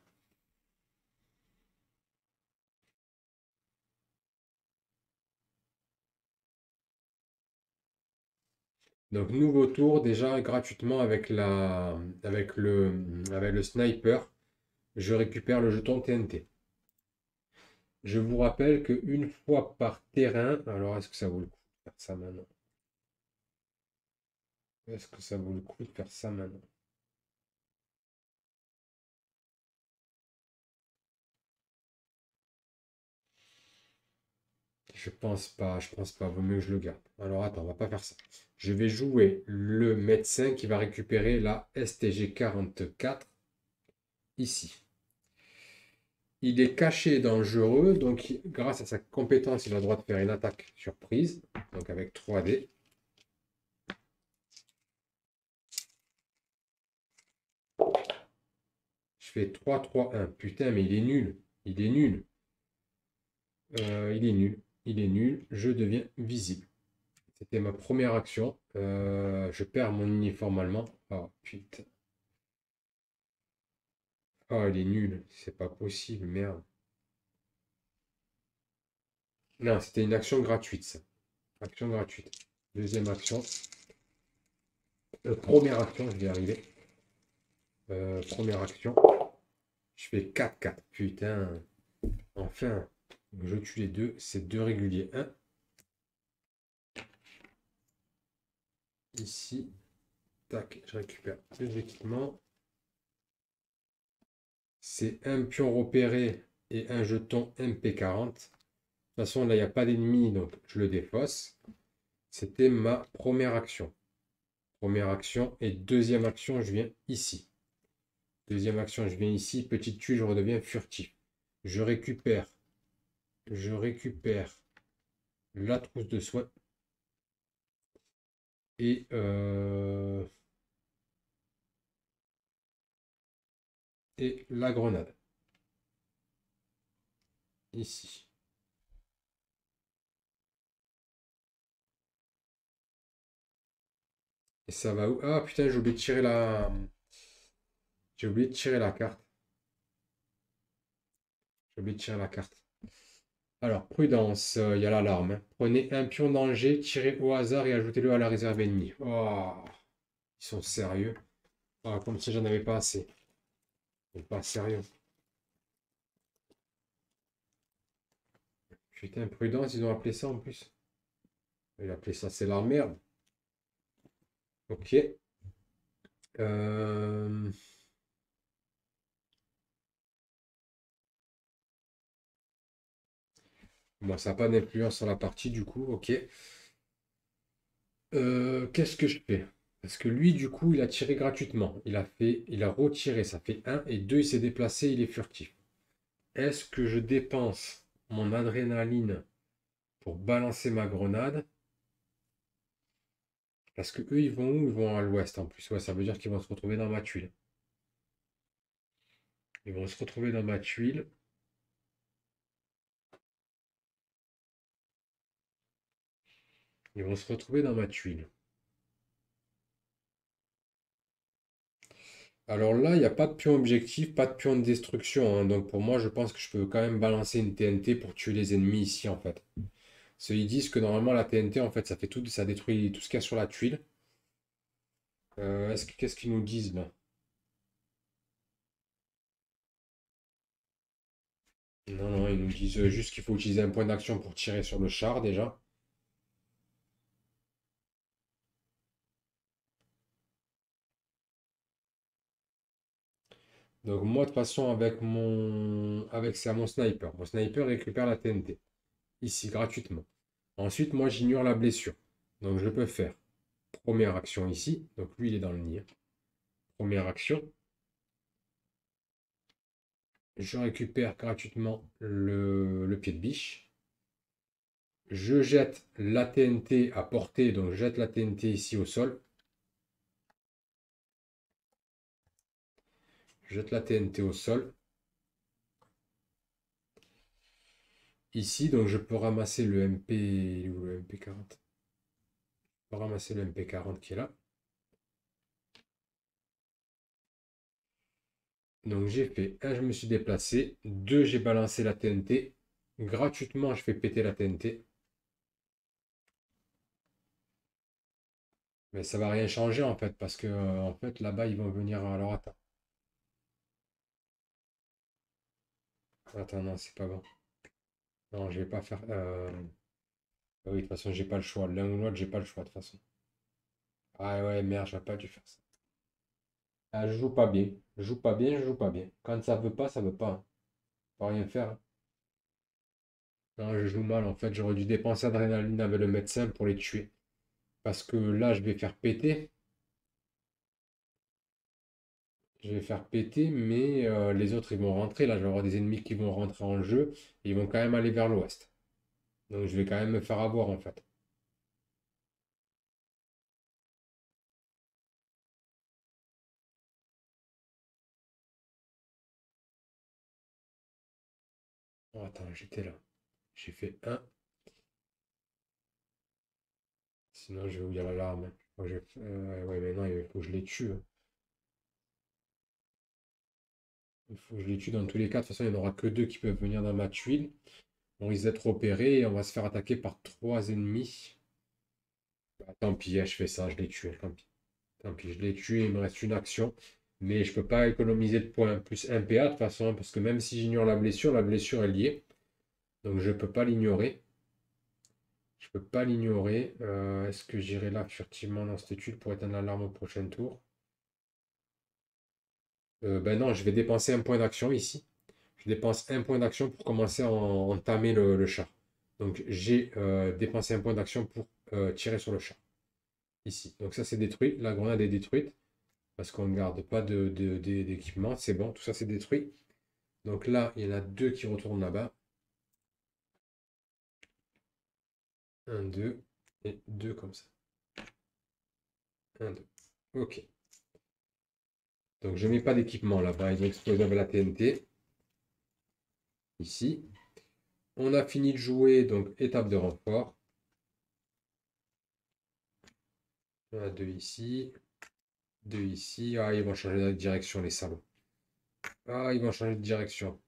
Donc nouveau tour déjà gratuitement avec le sniper, je récupère le jeton TNT. Je vous rappelle qu'une fois par terrain, alors est-ce que ça vaut le coup de faire ça maintenant? Est-ce que ça vaut le coup de faire ça maintenant? Je pense pas, vaut mieux que je le garde. Alors attends, on va pas faire ça. Je vais jouer le médecin qui va récupérer la STG44 ici. Il est caché et dangereux, donc grâce à sa compétence, il a le droit de faire une attaque surprise, donc avec 3D. Je fais 3-3-1. Putain, mais il est nul. Il est nul. Il est nul. Il est nul, je deviens visible. C'était ma première action. Je perds mon uniforme allemand. Oh putain. Oh, il est nul. C'est pas possible, merde. Non, c'était une action gratuite, ça. Action gratuite. Deuxième action. Première action, je vais y arriver. Première action. Je fais 4-4. Putain. Enfin. Je tue les deux. C'est deux réguliers. Un. Ici. Tac. Je récupère deux équipements. C'est un pion repéré et un jeton MP40. De toute façon, là, il n'y a pas d'ennemi, donc je le défausse. C'était ma première action. Première action et deuxième action, je viens ici. Deuxième action, je viens ici. Petite tuile, je redeviens furtif. Je récupère la trousse de soins. Et... et la grenade. Ici. Et ça va où? Ah putain, j'ai oublié de tirer la... J'ai oublié de tirer la carte. J'ai oublié de tirer la carte. Alors, prudence, il y a l'alarme. Hein. Prenez un pion danger, tirez au hasard et ajoutez-le à la réserve ennemie. Oh, ils sont sérieux. Ah, comme si j'en avais pas assez. Pas sérieux. Putain, prudence, ils ont appelé ça en plus. Ils ont appelé ça, c'est la merde. Ok. Bon, ça n'a pas d'influence sur la partie du coup, ok. Qu'est-ce que je fais ? Parce que lui, du coup, il a tiré gratuitement. Il a retiré, ça fait 1 et 2, il s'est déplacé, il est furtif. Est-ce que je dépense mon adrénaline pour balancer ma grenade? Parce que eux, ils vont où? Ils vont à l'ouest en plus. Ouais, ça veut dire qu'ils vont se retrouver dans ma tuile. Ils vont se retrouver dans ma tuile. Ils vont se retrouver dans ma tuile. Alors là, il n'y a pas de pion objectif, pas de pion de destruction. Hein. Donc pour moi, je pense que je peux quand même balancer une TNT pour tuer les ennemis ici, en fait. Parce qu'ils disent que normalement, la TNT, en fait, ça fait tout, ça détruit tout ce qu'il y a sur la tuile. Qu'est-ce qu'ils nous disent, là? Non, non, ils nous disent juste qu'il faut utiliser un point d'action pour tirer sur le char, déjà. Donc moi, de toute façon, c'est à mon sniper. Mon sniper récupère la TNT, ici, gratuitement. Ensuite, moi, j'ignore la blessure. Donc je peux faire première action ici. Donc lui, il est dans le nid. Première action. Je récupère gratuitement le pied de biche. Je jette la TNT à portée. Donc je jette la TNT ici au sol. Jette la TNT au sol. Ici, donc je peux ramasser le MP ou le MP40. Je peux ramasser le MP40 qui est là. Donc j'ai fait 1, je me suis déplacé. 2, j'ai balancé la TNT. Gratuitement, je fais péter la TNT. Mais ça va rien changer en fait, parce que en fait là-bas, ils vont venir à leur attaque. Attends, non, c'est pas bon. Non, je vais pas faire... Ah oui, de toute façon, j'ai pas le choix. L'un ou l'autre, j'ai pas le choix, de toute façon. Ah ouais, merde, j'aurais pas dû faire ça. Ah, je joue pas bien. Je joue pas bien, je joue pas bien. Quand ça veut pas. Hein. Faut rien faire. Hein. Non, je joue mal, en fait. J'aurais dû dépenser adrénaline avec le médecin pour les tuer. Parce que là, je vais faire péter. Je vais faire péter, mais les autres, ils vont rentrer. Là, je vais avoir des ennemis qui vont rentrer en jeu. Et ils vont quand même aller vers l'ouest. Donc, je vais quand même me faire avoir, en fait. Oh, attends, j'étais là. J'ai fait 1. Sinon, je vais ouvrir l'alarme. Ouais, mais non, il faut que je les tue. Il faut que je les tue dans tous les cas. De toute façon, il n'y en aura que deux qui peuvent venir dans ma tuile. On risque d'être repérés et on va se faire attaquer par trois ennemis. Bah, tant pis, je fais ça, je les tue. Tant pis. Tant pis, je les tue. Il me reste une action. Mais je ne peux pas économiser de points. Plus 1 PA de toute façon, parce que même si j'ignore la blessure est liée. Donc je ne peux pas l'ignorer. Je peux pas l'ignorer. Est-ce que j'irai là furtivement dans cette tuile pour éteindre l'alarme au prochain tour? Ben non, je vais dépenser un point d'action ici. Je dépense un point d'action pour commencer à entamer le chat. Donc j'ai dépensé un point d'action pour tirer sur le chat. Ici. Donc ça c'est détruit. La grenade est détruite. Parce qu'on ne garde pas d'équipement. C'est bon, tout ça c'est détruit. Donc là, il y en a deux qui retournent là-bas. 1, 2, et 2 comme ça. 1, 2. Ok. Donc je ne mets pas d'équipement là-bas. Ils ont explosé à la TNT. Ici. On a fini de jouer. Donc étape de renfort. On a 2 ici. 2 ici. Ah, ils vont changer de direction les salons. Ah, ils vont changer de direction.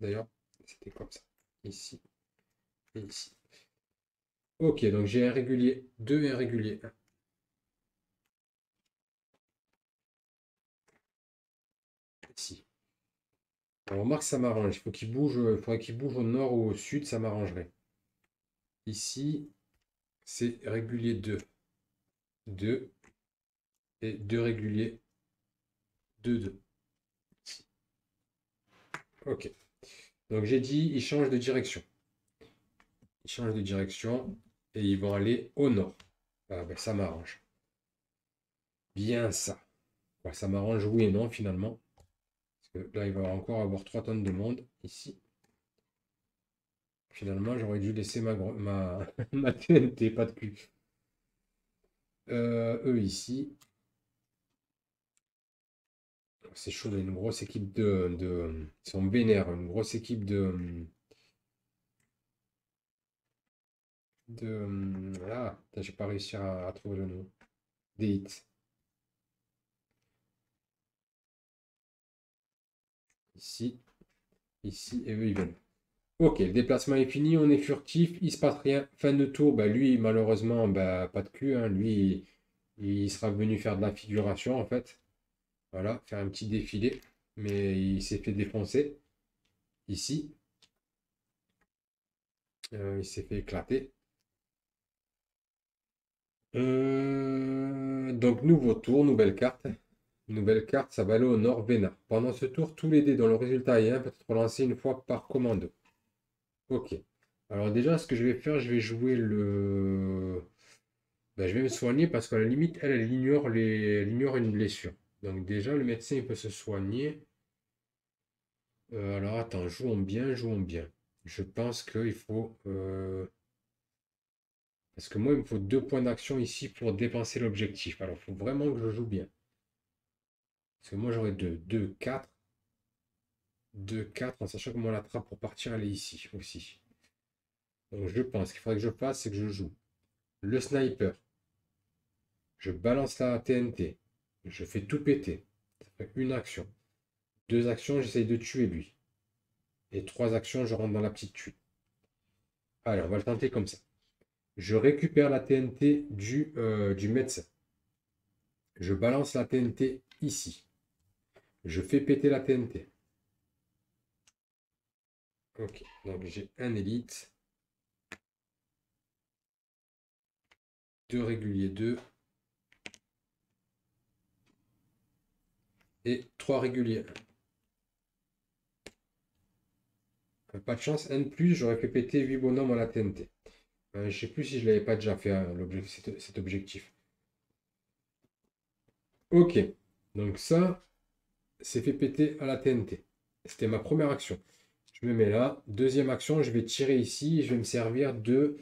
D'ailleurs, c'était comme ça. Ici. Et ici. Ok, donc j'ai un régulier 2 et un régulier 1. Ici. On remarque que ça m'arrange. Il faut qu'il bouge, il faudrait qu'il bouge au nord ou au sud, ça m'arrangerait. Ici, c'est régulier 2. 2 et 2 réguliers 2, 2. Ici. Ok. Donc j'ai dit, il change de direction. Ils changent de direction et ils vont aller au nord. Ah ben ça m'arrange. Bien ça. Bon, ça m'arrange oui et non finalement. Parce que là, il va encore avoir 3 tonnes de monde ici. Finalement, j'aurais dû laisser ma TNT, pas de cul. Eux ici. C'est chaud, il y a une grosse équipe de... Ils sont vénères, une grosse équipe de... Ah, j'ai pas réussi à trouver le nom. Des hits. Ici. Ici. Et eux, ils viennent. Ok, le déplacement est fini. On est furtif. Il se passe rien. Fin de tour. Bah, lui, malheureusement, bah, pas de cul. Hein. Lui, il sera venu faire de la figuration, en fait. Voilà. Faire un petit défilé. Mais il s'est fait défoncer. Ici. Il s'est fait éclater. Donc nouveau tour, nouvelle carte. Nouvelle carte, ça va aller au nord Vénard. Pendant ce tour, tous les dés dont le résultat est 1 peut être relancé une fois par commando. Ok. Alors déjà, ce que je vais faire, je vais jouer le... Ben, je vais me soigner parce qu'à la limite, elle ignore, elle ignore une blessure. Donc déjà, le médecin, il peut se soigner. Alors attends, jouons bien, jouons bien. Je pense qu'il faut... Parce que moi, il me faut 2 points d'action ici pour dépenser l'objectif. Alors, il faut vraiment que je joue bien. Parce que moi, j'aurais 2, 4. 2, 4, en sachant que moi, la trappe pour partir, elle est ici aussi. Donc, je pense qu'il faudrait que je fasse, c'est que je joue le sniper. Je balance la TNT. Je fais tout péter. Ça fait une action. 2 actions, j'essaye de tuer lui. Et 3 actions, je rentre dans la petite tuile. Allez, on va le tenter comme ça. Je récupère la TNT du médecin. Je balance la TNT ici. Je fais péter la TNT. Ok, donc j'ai un élite. 2 réguliers 2. Et 3 réguliers 1. Pas de chance, N+, j'aurais fait péter 8 bonhommes à la TNT. Je ne sais plus si je ne l'avais pas déjà fait, hein, cet objectif. Ok. Donc ça, c'est fait péter à la TNT. C'était ma première action. Je me mets là. Deuxième action, je vais tirer ici. Je vais me servir de...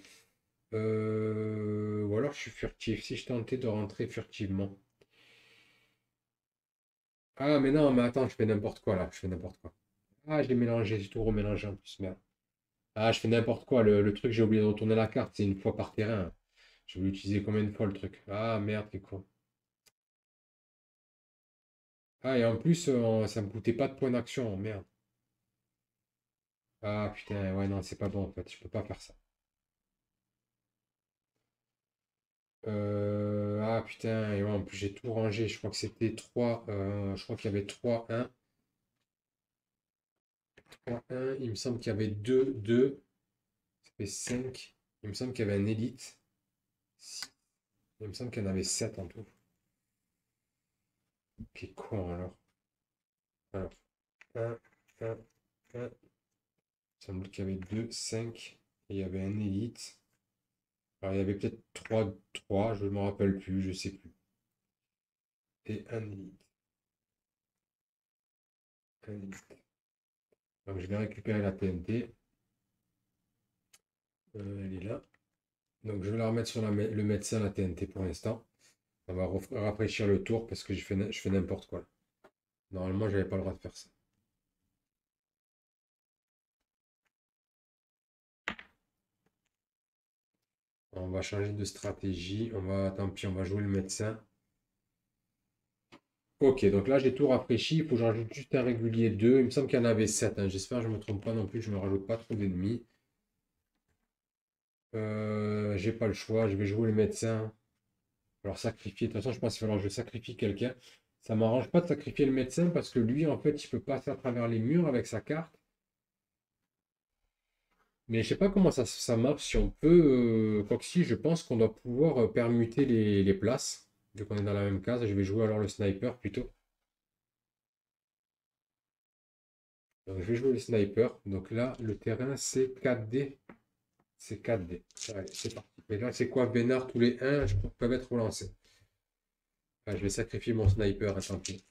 Ou alors je suis furtif. Si je tentais de rentrer furtivement. Ah, mais non, mais attends, je fais n'importe quoi là. Je fais n'importe quoi. Ah, je l'ai mélangé. J'ai tout remélangé en plus. Merde. Ah, je fais n'importe quoi. Le truc, j'ai oublié de retourner la carte. C'est une fois par terrain. Je vais l'utiliser combien de fois le truc? Ah merde, les cons. Ah, et en plus, ça me coûtait pas de points d'action, merde. Ah putain, ouais, non, c'est pas bon en fait, je peux pas faire ça. Ah putain, et ouais, en plus, j'ai tout rangé, je crois que c'était 3, je crois qu'il y avait 3, 1. 3, 1, il me semble qu'il y avait 2, 2, ça fait 5, il me semble qu'il y avait un élite, 6, il me semble qu'il y en avait 7 en tout. Quel con alors. Alors, 1, 1, 1. Il semble qu'il y avait 2, 5. Et il y avait un élite. Alors, il y avait peut-être 3, 3. Je ne me rappelle plus, je ne sais plus. Et un élite. Un élite. Donc, je vais récupérer la TNT. Elle est là. Donc, je vais la remettre sur le médecin, la TNT pour l'instant. On va rafraîchir le tour parce que je fais n'importe quoi. Normalement, je n'avais pas le droit de faire ça. On va changer de stratégie. Tant pis, on va jouer le médecin. Ok, donc là, j'ai tout rafraîchi. Il faut que je rajoute juste un régulier 2. Il me semble qu'il y en avait 7. Hein. J'espère que je ne me trompe pas non plus. Je ne me rajoute pas trop d'ennemis. J'ai pas le choix. Je vais jouer le médecin. Alors sacrifier, de toute façon je pense qu'il va falloir que je sacrifie quelqu'un. Ça m'arrange pas de sacrifier le médecin parce que lui en fait il peut passer à travers les murs avec sa carte. Mais je sais pas comment ça marche, si on peut, quoi que si, je pense qu'on doit pouvoir permuter les places. Vu qu'on est dans la même case, je vais jouer alors le sniper plutôt. Donc je vais jouer le sniper, donc là le terrain c'est 4D. C'est 4D. Ouais, c'est parti. Mais là, c'est quoi, Bénard, tous les 1, je peux être relancé. Enfin, je vais sacrifier mon sniper, tant pis.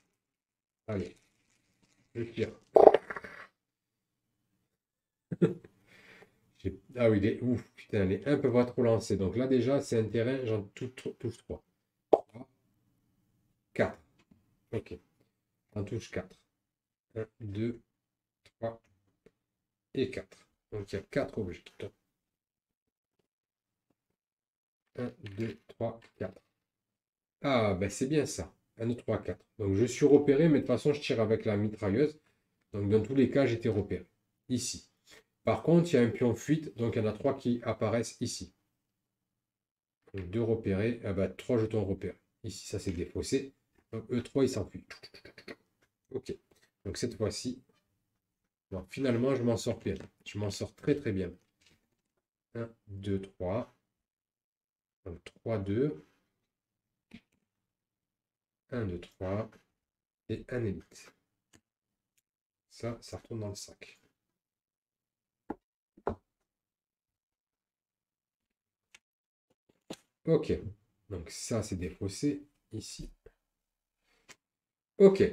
Allez. Je tire. Ah oui, les... Ouf, putain, les 1 peuvent être relancés. Donc là, déjà, c'est un terrain, j'en touche 3. 3. 4. Ok. J'en touche 4. 1, 2, 3 et 4. Donc il y a 4 objets. 1, 2, 3, 4. Ah, ben c'est bien ça. 1, 2, 3, 4. Donc je suis repéré, mais de toute façon, je tire avec la mitrailleuse. Donc dans tous les cas, j'étais repéré. Ici. Par contre, il y a un pion fuite. Donc il y en a 3 qui apparaissent ici. Donc 2 repérés. Ah ben 3 jetons repérés. Ici, ça c'est défaussé. Donc E3, il s'enfuit. Ok. Donc cette fois-ci. Bon, finalement, je m'en sors bien. Je m'en sors très très bien. 1, 2, 3. Donc 3, 2, 1, 2, 3, et 1 élite. Ça retourne dans le sac. Ok, donc ça c'est défaussé ici. Ok,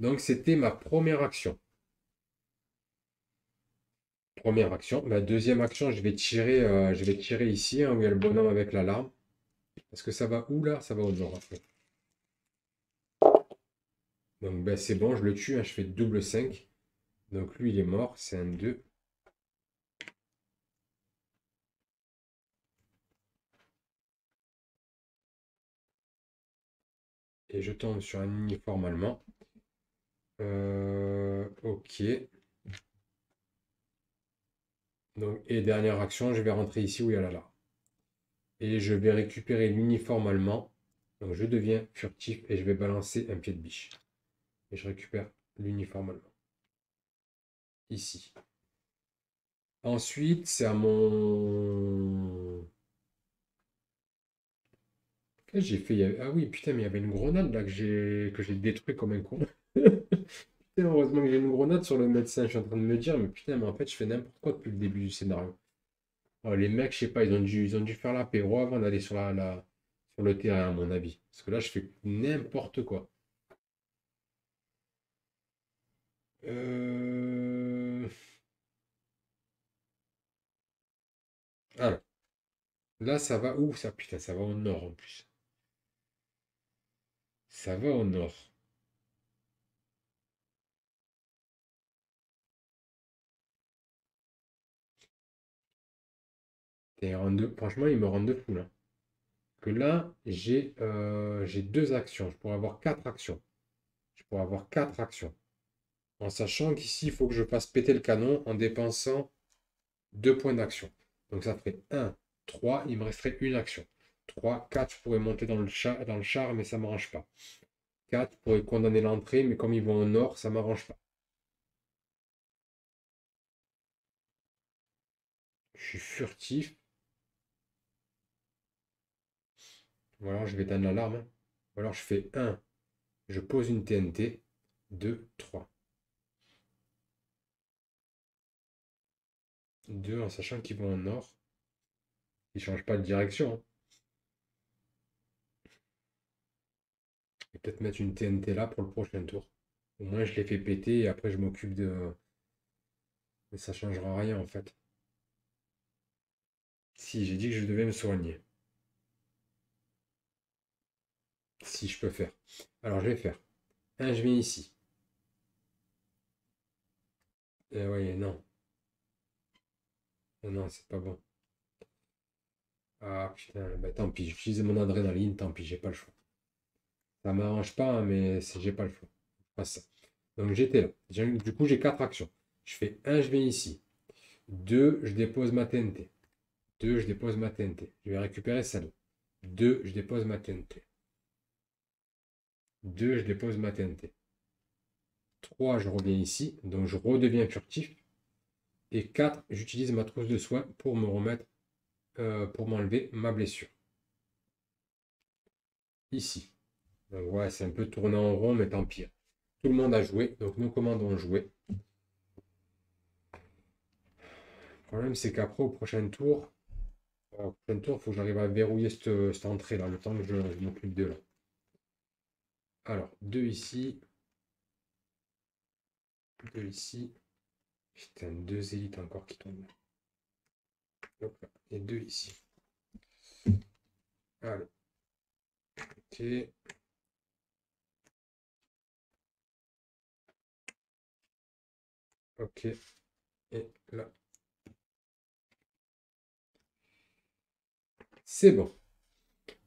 donc c'était ma première action. Première action. Ma deuxième action, je vais tirer ici, hein, où il y a le bonhomme avec l'alarme. Parce que ça va où là? Ça va au nord après. Donc ben, c'est bon, je le tue, hein, je fais double 5. Donc lui il est mort, c'est un 2. Et je tombe sur un uniforme allemand. Ok. Donc, et dernière action, je vais rentrer ici où il y a l'alarme. Et je vais récupérer l'uniforme allemand. Donc je deviens furtif et je vais balancer un pied de biche. Et je récupère l'uniforme allemand. Ici. Ensuite, c'est à mon... Qu'est-ce que j'ai fait? Ah oui, putain, mais il y avait une grenade là que j'ai détruit comme un con. Heureusement que j'ai une grenade sur le médecin, je suis en train de me dire, mais putain, mais en fait, je fais n'importe quoi depuis le début du scénario. Alors, les mecs, je sais pas, ils ont dû faire l'apéro avant d'aller sur le terrain, à mon avis. Parce que là, je fais n'importe quoi. Ah, là, ça va où, ça? Putain, ça va au nord, en plus. Ça va au nord. Franchement, ils me rendent de fou là. que là, j'ai 2 actions. Je pourrais avoir 4 actions. Je pourrais avoir 4 actions. En sachant qu'ici, il faut que je fasse péter le canon en dépensant 2 points d'action. Donc ça ferait 1, 3, il me resterait 1 action. 3, 4, je pourrais monter dans le char, mais ça ne m'arrange pas. 4, je pourrais condamner l'entrée, mais comme ils vont au nord, ça ne m'arrange pas. Je suis furtif. Ou alors je vais éteindre l'alarme. Hein. Ou alors je fais 1, je pose une TNT, 2, 3. 2 en sachant qu'ils vont au nord. Ils ne changent pas de direction. Hein. Je vais peut-être mettre une TNT là pour le prochain tour. Au moins je les fais péter et après je m'occupe de... Mais ça ne changera rien en fait. Si, j'ai dit que je devais me soigner. Si je peux faire. Alors je vais faire. 1, je viens ici. Vous voyez, non. Non, c'est pas bon. Ah putain, bah, tant pis, j'utilise mon adrénaline, tant pis, j'ai pas le choix. Ça m'arrange pas, hein, mais j'ai pas le choix. Pas ça. Donc j'étais là. Du coup, j'ai 4 actions. Je fais 1, je viens ici. 2, je dépose ma TNT. 2, je dépose ma TNT. Je vais récupérer celle-là. 2, je dépose ma TNT. 2, je dépose ma TNT. 3, je reviens ici. Donc je redeviens furtif. Et 4, j'utilise ma trousse de soins pour me remettre, pour m'enlever ma blessure. Ici. Donc ouais, c'est un peu tournant en rond, mais tant pis. Tout le monde a joué, donc nous commandons jouer. Le problème, c'est qu'après, au prochain tour, il faut que j'arrive à verrouiller cette entrée là, le temps que je m'occupe de là. Alors, 2 ici. 2 ici. Putain, 2 élites encore qui tombent. Hop là. Et 2 ici. Allez. Ok. Ok. Et là. C'est bon.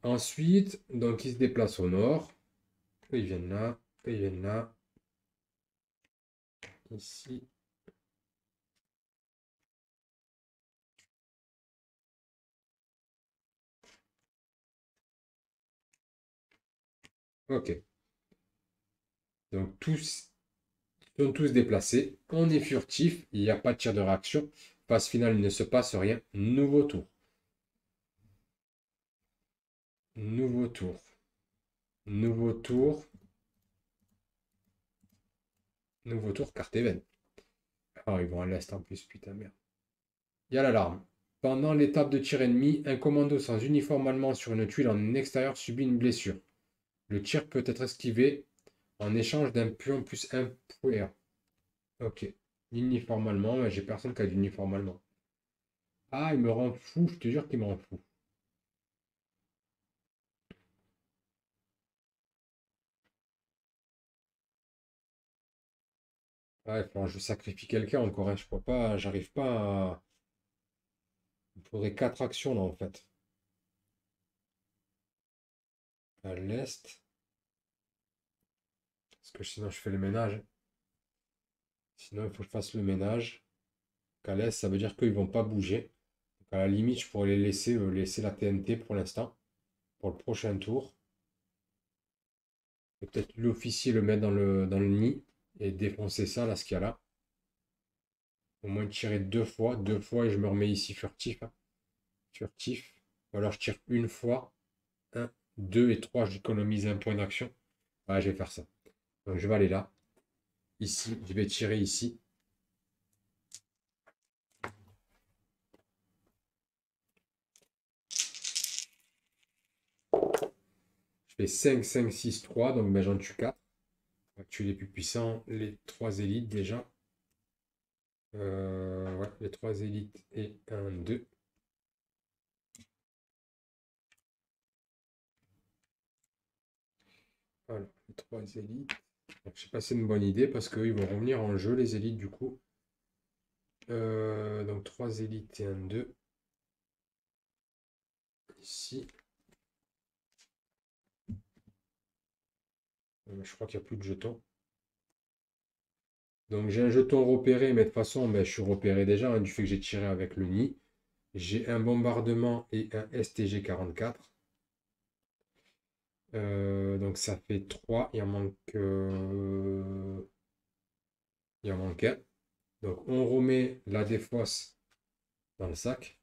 Ensuite, donc ils se déplacent au nord. Ils viennent là. Ils viennent là. Ici. Ok. Donc tous sont tous déplacés. On est furtif. Il n'y a pas de tir de réaction. Phase finale, il ne se passe rien. Nouveau tour. Nouveau tour. Nouveau tour. Nouveau tour, carte event. Ah, ils vont à l'est en plus, putain merde. Il y a l'alarme. Pendant l'étape de tir ennemi, un commando sans uniforme allemand sur une tuile en extérieur subit une blessure. Le tir peut être esquivé en échange d'un pion plus 1 pouvoir. Ok. Uniforme allemand, j'ai personne qui a d'uniforme allemand. Ah, il me rend fou, je te jure qu'il me rend fou. Ah, il faut que je sacrifie quelqu'un encore, hein. Je peux pas, j'arrive pas à... Il faudrait 4 actions là en fait. À l'est. Parce que sinon je fais le ménage. Sinon il faut que je fasse le ménage. Donc à l'est, ça veut dire qu'ils vont pas bouger. Donc à la limite, je pourrais les laisser la TNT pour l'instant. Pour le prochain tour. Et peut-être l'officier le mettre dans le nid. Et défoncer ça là, ce qu'il y a là. Au moins tirer 2 fois. 2 fois et je me remets ici furtif. Hein. Furtif. Ou alors je tire 1 fois. 1. 2 et 3, j'économise 1 point d'action. Voilà, je vais faire ça. Donc, je vais aller là. Ici, je vais tirer ici. Je fais 5, 5, 6, 3. Donc, ben, j'en tue 4. On va tuer les plus puissants, les 3 élites déjà. Ouais, les 3 élites et 1, 2. Voilà, les 3 élites. Donc, je sais pas si c'est une bonne idée parce qu'ils vont revenir en jeu, les élites, du coup. Donc, 3 élites et 1, 2. Ici. Je crois qu'il n'y a plus de jetons. Donc j'ai un jeton repéré, mais de toute façon, ben, je suis repéré déjà, hein, du fait que j'ai tiré avec le nid. J'ai un bombardement et un STG-44. Donc ça fait 3, il en manque 1. Donc on remet la défausse dans le sac.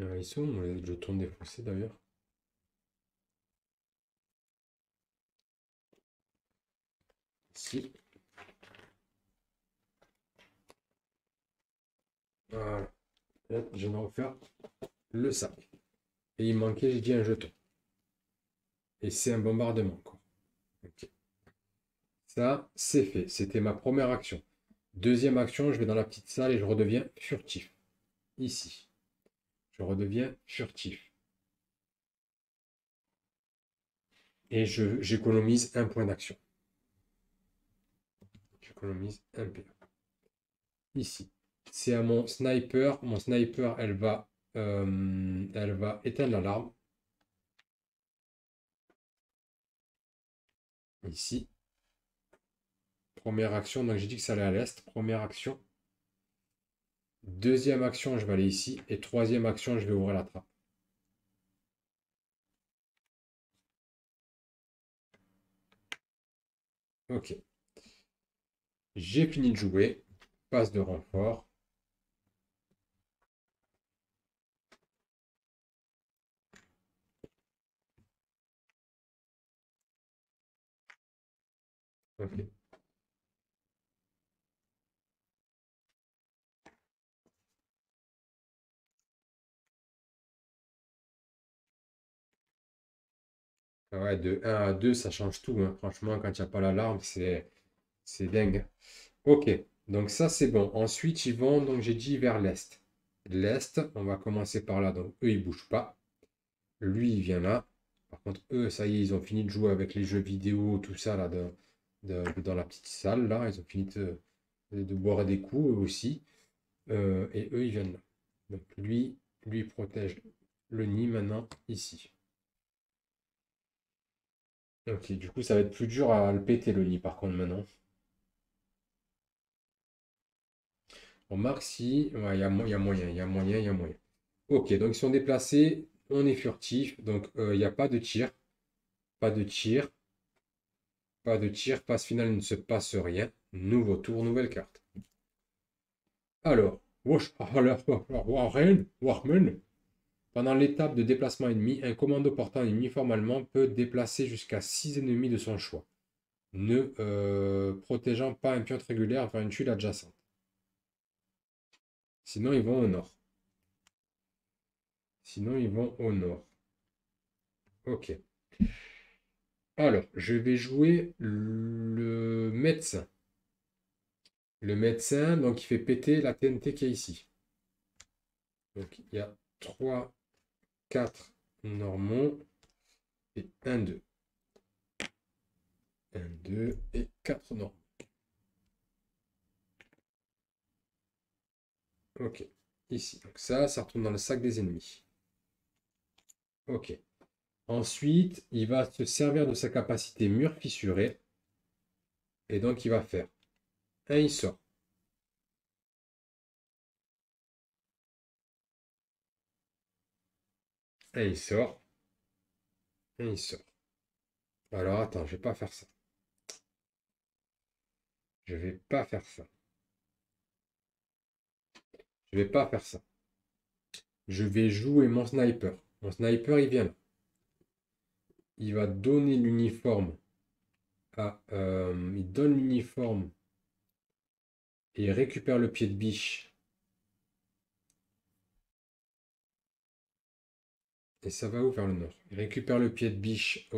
Ils sont où les jetons défaussés d'ailleurs? Ici. Voilà. Je vais refaire le sac. Et il manquait, j'ai dit, un jeton. Et c'est un bombardement, quoi. Okay. Ça, c'est fait. C'était ma première action. Deuxième action, je vais dans la petite salle et je redeviens furtif. Ici. Je redeviens furtif. Et j'économise un point d'action. J'économise un P. Ici. C'est à mon sniper. Mon sniper, elle va éteindre l'alarme. Ici. Première action. Donc, j'ai dit que ça allait à l'est. Première action. Deuxième action, je vais aller ici. Et troisième action, je vais ouvrir la trappe. Ok. J'ai fini de jouer. Passe de renfort. Ok. Ouais, de 1 à 2, ça change tout, hein. Franchement, quand il n'y a pas l'alarme, c'est dingue. Ok, donc ça, c'est bon. Ensuite, ils vont, donc j'ai dit, vers l'est. L'est, on va commencer par là. Donc, eux, ils ne bougent pas. Lui, il vient là. Par contre, eux, ça y est, ils ont fini de jouer avec les jeux vidéo, tout ça, là, dans la petite salle, là, ils ont fini de boire des coups, eux aussi, et eux, ils viennent là. Donc, lui protège le nid, maintenant, ici. Ok, du coup, ça va être plus dur à le péter, le nid, par contre, maintenant. On marque si... Ouais, il y a moyen. Ok, donc, ils sont déplacés, on est furtif, donc, il n'y a pas de tir, passe finale, il ne se passe rien. Nouveau tour, nouvelle carte. Alors, Warman. Pendant l'étape de déplacement ennemi, un commando portant un uniforme allemand peut déplacer jusqu'à 6 ennemis de son choix, ne protégeant pas un pion régulière vers une tuile adjacente. Sinon, ils vont au nord. Ok. Alors, je vais jouer le médecin. Le médecin, donc, il fait péter la TNT qui est ici. Donc, il y a 3, 4 Normands et 1, 2. 1, 2 et 4 Normands. Ok, ici. Donc ça retourne dans le sac des ennemis. Ok. Ensuite, il va se servir de sa capacité mur fissuré. Et donc, il va faire. 1, il sort. Un, il sort. Alors, attends, je ne vais pas faire ça. Je vais jouer mon sniper. Mon sniper, il vient là. Il va donner l'uniforme à... il donne l'uniforme et il récupère le pied de biche. Et ça va où? Vers le nord. Il récupère le pied de biche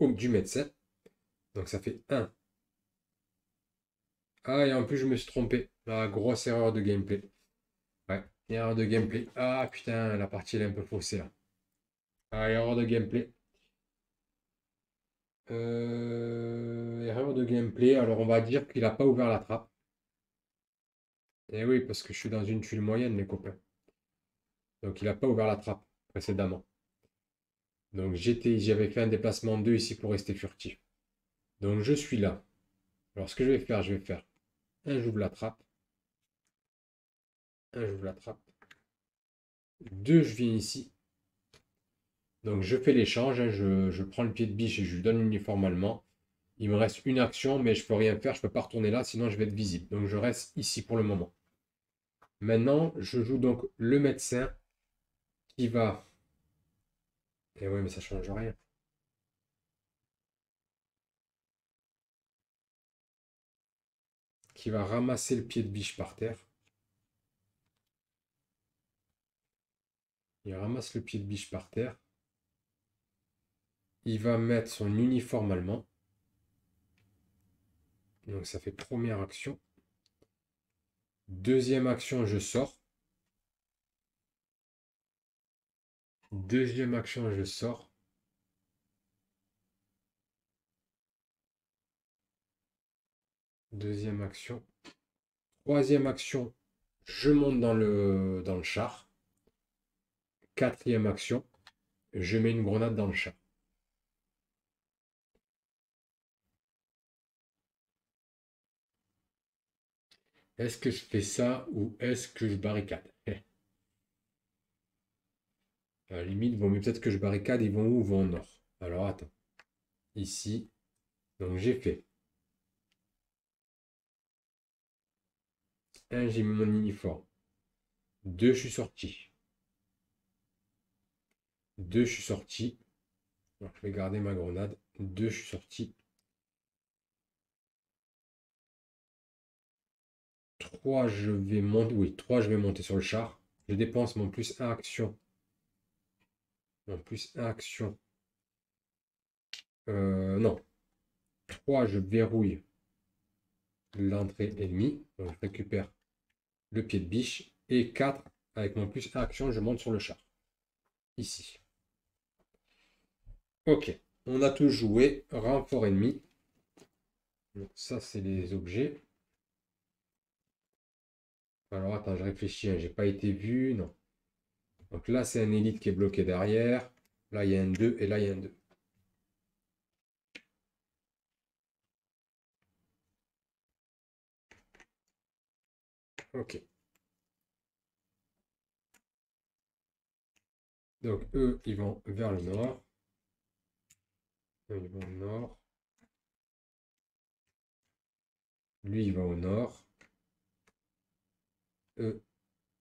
du médecin. Donc ça fait 1. Ah, et en plus, je me suis trompé. Ah, grosse erreur de gameplay. Ouais, erreur de gameplay. Ah, putain, la partie, elle est un peu faussée, là. Ah, erreur de gameplay. Erreur de gameplay. Alors, on va dire qu'il n'a pas ouvert la trappe. Et oui, parce que je suis dans une tuile moyenne, mes copains. Donc, il n'a pas ouvert la trappe précédemment. Donc, j'avais fait un déplacement 2 ici pour rester furtif. Donc, je suis là. Alors, ce que je vais faire j'ouvre la trappe. J'ouvre la trappe. 2, je viens ici. Donc, je fais l'échange. Je prends le pied de biche et je lui donne l'uniforme allemand. Il me reste une action, mais je peux rien faire. Je peux pas retourner là, sinon je vais être visible. Donc, je reste ici pour le moment. Maintenant, je joue donc le médecin qui va... Et oui, mais ça change rien. Qui va ramasser le pied de biche par terre. Il ramasse le pied de biche par terre. Il va mettre son uniforme allemand. Donc ça fait première action. Deuxième action, je sors. Deuxième action, je sors. Deuxième action. Troisième action, je monte dans le char. Quatrième action, je mets une grenade dans le chat. Est-ce que je fais ça ou est-ce que je barricade? À la limite, il vaut mieux peut-être que je barricade. Ils vont où? Ils vont au nord. Alors, attends. Ici. Donc, j'ai fait. Un, j'ai mis mon uniforme. 2, je suis sorti. 2, je suis sorti. Alors, je vais garder ma grenade. 2, je suis sorti. 3, je vais monter. Oui, 3, je vais monter sur le char. Je dépense mon plus 1 action. Mon plus 1 action. Non. 3, je verrouille l'entrée ennemie. Donc, je récupère le pied de biche. Et 4, avec mon plus 1 action, je monte sur le char. Ici. Ok, on a tout joué, renfort ennemi. Donc ça c'est les objets. Alors attends, je réfléchis, hein, j'ai pas été vu, non. Donc là c'est un élite qui est bloqué derrière. Là il y a un 2 et là il y a un 2. Ok. Donc eux ils vont vers le nord. Il va au nord. Lui, il va au nord. Eux,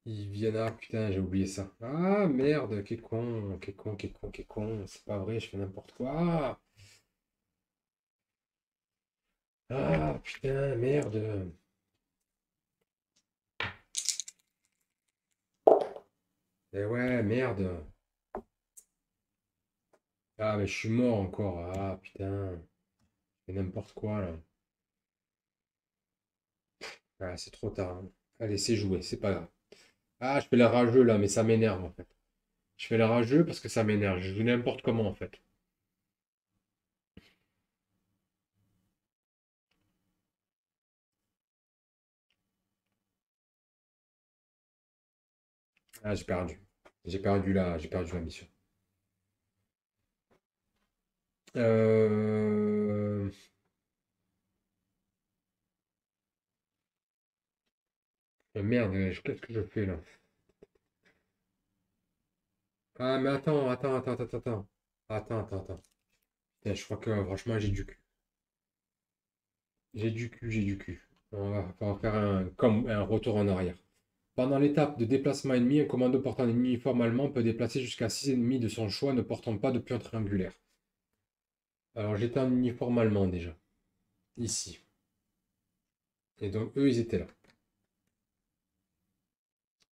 ils viennent... Ah, putain, j'ai oublié ça. Ah, merde, qu'est con, qu'est con, qu'est con, qu'est con. C'est pas vrai, je fais n'importe quoi. Ah, putain, merde. Eh ouais, merde. Ah, mais je suis mort encore. Ah, putain. C'est n'importe quoi, là. Ah, c'est trop tard. Hein. Allez, c'est joué. C'est pas grave. Ah, je fais la rageux, là, mais ça m'énerve, en fait. Je fais la rageux parce que ça m'énerve. Je joue n'importe comment, en fait. Ah, j'ai perdu. J'ai perdu la mission. Merde, qu'est-ce que je fais là? Ah mais attends. Putain, je crois que franchement j'ai du cul. J'ai du cul. On va faire un retour en arrière. Pendant l'étape de déplacement ennemi, un commando portant un uniforme allemand peut déplacer jusqu'à 6 ennemis de son choix ne portant pas de pion triangulaire. Alors, j'étais en uniforme allemand déjà. Ici. Et donc, eux, ils étaient là.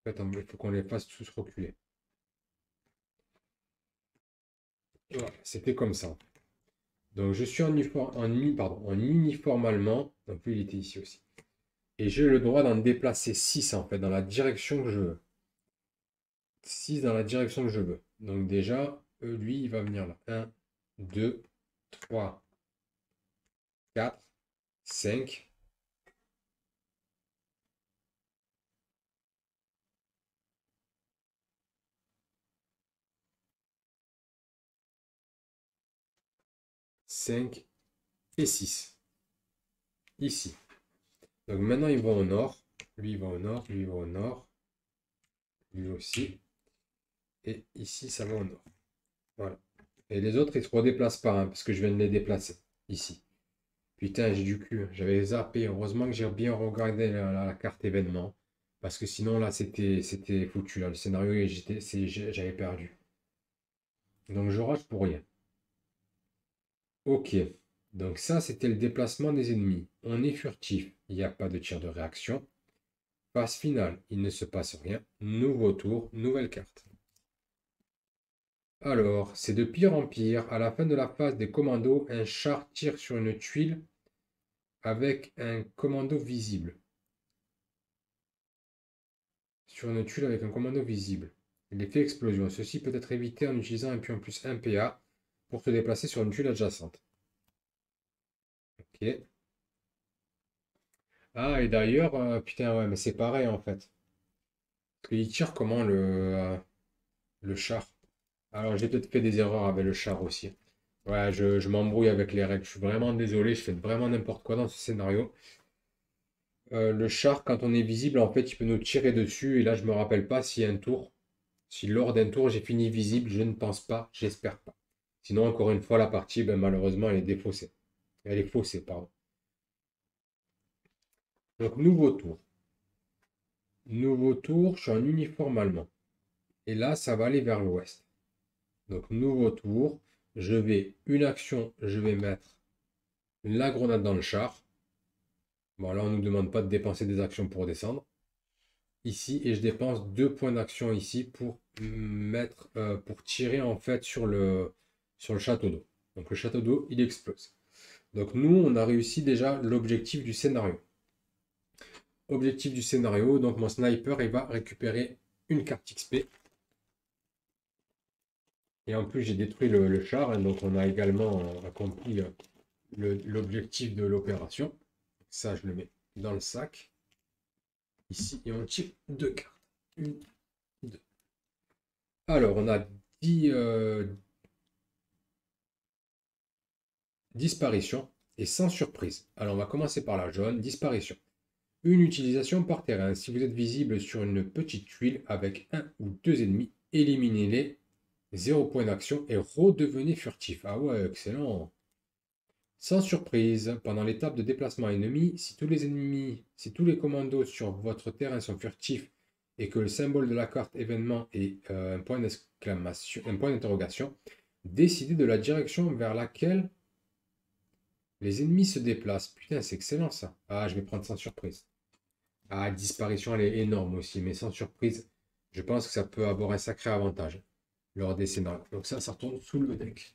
Attends, il faut qu'on les fasse tous reculer. Voilà, c'était comme ça. Donc, je suis en uniforme allemand. Donc, lui, il était ici aussi. Et j'ai le droit d'en déplacer 6, en fait, dans la direction que je veux. 6 dans la direction que je veux. Donc, déjà, lui, il va venir là. 1, 2... 3, 4, 5. Et 6 ici. Donc maintenant ils vont au nord, lui il va au nord, lui il va au nord, lui aussi, et ici ça va au nord. Voilà. Et les autres ils se redéplacent pas, hein, parce que je viens de les déplacer ici. Putain, j'ai du cul, j'avais zappé. Heureusement que j'ai bien regardé la carte événement, parce que sinon là c'était foutu là. Le scénario, j'avais perdu, donc je rush pour rien. Ok, donc ça c'était le déplacement des ennemis. On est furtif, il n'y a pas de tir de réaction. Phase finale, il ne se passe rien. Nouveau tour, nouvelle carte. Alors, c'est de pire en pire. À la fin de la phase des commandos, un char tire sur une tuile avec un commando visible. L'effet explosion. Ceci peut être évité en utilisant un pion plus 1 PA. Pour se déplacer sur une tuile adjacente. Ok. Ah, et d'ailleurs, putain, ouais, mais c'est pareil en fait. Il tire comment le char? Alors, j'ai peut-être fait des erreurs avec le char aussi. Ouais, je m'embrouille avec les règles. Je suis vraiment désolé, je fais vraiment n'importe quoi dans ce scénario. Le char, quand on est visible, en fait, il peut nous tirer dessus. Et là, je me rappelle pas si un tour, si lors d'un tour, j'ai fini visible. Je ne pense pas, j'espère pas. Sinon, encore une fois, la partie, ben, malheureusement, elle est défaussée. Elle est faussée, pardon. Donc, nouveau tour. Nouveau tour, je suis en uniforme allemand. Et là, ça va aller vers l'ouest. Donc, nouveau tour. Je vais, une action, je vais mettre la grenade dans le char. Bon, là, on ne nous demande pas de dépenser des actions pour descendre. Ici, et je dépense 2 points d'action ici pour mettre, pour tirer, en fait, sur le château d'eau. Donc le château d'eau, il explose. Donc nous, on a réussi déjà l'objectif du scénario. Objectif du scénario, donc mon sniper, il va récupérer une carte XP. Et en plus, j'ai détruit le char, hein, donc on a également accompli l'objectif de l'opération. Ça, je le mets dans le sac. Ici, et on tire 2 cartes. 1, 2. Alors, on a 10... disparition et sans surprise. Alors on va commencer par la jaune, disparition. Une utilisation par terrain. Si vous êtes visible sur une petite tuile avec 1 ou 2 ennemis, éliminez-les, 0 points d'action et redevenez furtif. Ah ouais, excellent. Sans surprise, pendant l'étape de déplacement ennemi, si tous les commandos sur votre terrain sont furtifs et que le symbole de la carte événement est un point d'exclamation, un point d'interrogation, décidez de la direction vers laquelle les ennemis se déplacent. Putain, c'est excellent ça. Ah, je vais prendre sans surprise. Ah, disparition, elle est énorme aussi. Mais sans surprise, je pense que ça peut avoir un sacré avantage lors des scénarios. Donc ça, ça retourne sous le deck.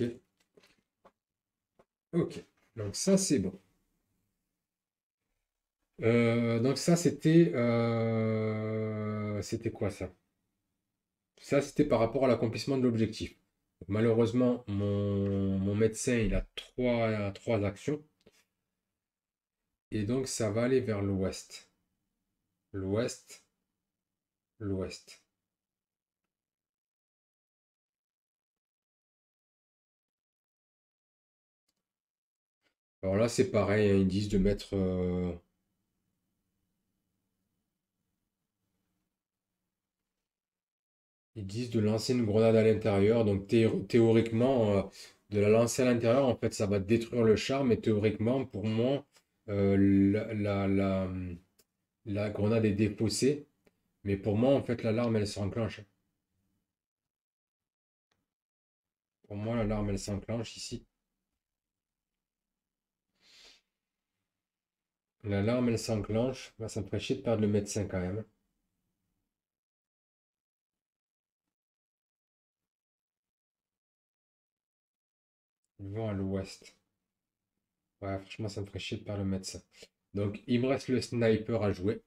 Ok. Ok. Donc ça, c'est bon. Donc ça, c'était... c'était quoi ça? Ça, c'était par rapport à l'accomplissement de l'objectif. Malheureusement, mon médecin, il a 3 actions. Et donc, ça va aller vers l'ouest. L'ouest. Alors là, c'est pareil, hein, ils disent de mettre... Ils disent de lancer une grenade à l'intérieur. Donc théoriquement, de la lancer à l'intérieur, en fait, ça va détruire le char. Mais théoriquement, pour moi, la grenade est défaussée. Mais pour moi, en fait, l'alarme, elle s'enclenche. Pour moi, l'alarme, elle s'enclenche ici. L'alarme, elle s'enclenche. Bah, ça me ferait chier de perdre le médecin quand même. Ils vont à l'ouest. Ouais, franchement, ça me ferait chier de perdre le médecin. Donc, il me reste le sniper à jouer.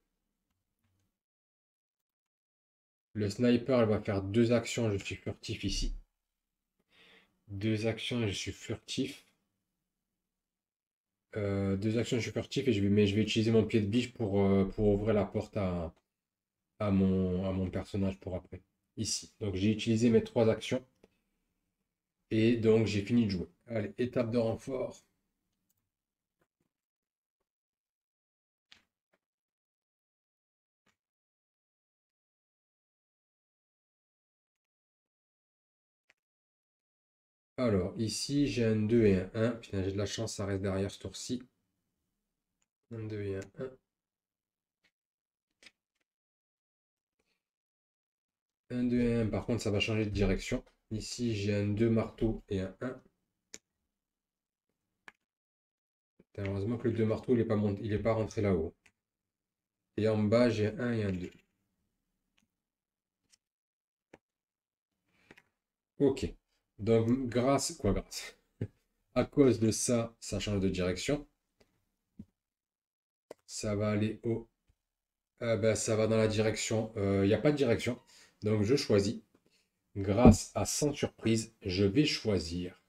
Le sniper, elle va faire 2 actions. Je suis furtif ici. Deux actions, je suis furtif. Deux actions, je suis furtif et je vais utiliser mon pied de biche pour ouvrir la porte à mon personnage pour après. Ici. Donc j'ai utilisé mes trois actions. Et donc j'ai fini de jouer. Allez, étape de renfort. Alors, ici, j'ai un 2 et un 1. Putain, j'ai de la chance, ça reste derrière ce tour-ci. Un 2 et un 1. Un 2 et un 1, par contre, ça va changer de direction. Ici, j'ai un 2 marteau et un 1. Heureusement que le 2 marteau, il n'est pas rentré là-haut. Et en bas, j'ai un 1 et un 2. Ok. Donc, à cause de ça, ça change de direction. Ça va aller au... ça va dans la direction... Il n'y a pas de direction. Donc, je choisis. Grâce à sans surprise, je vais choisir.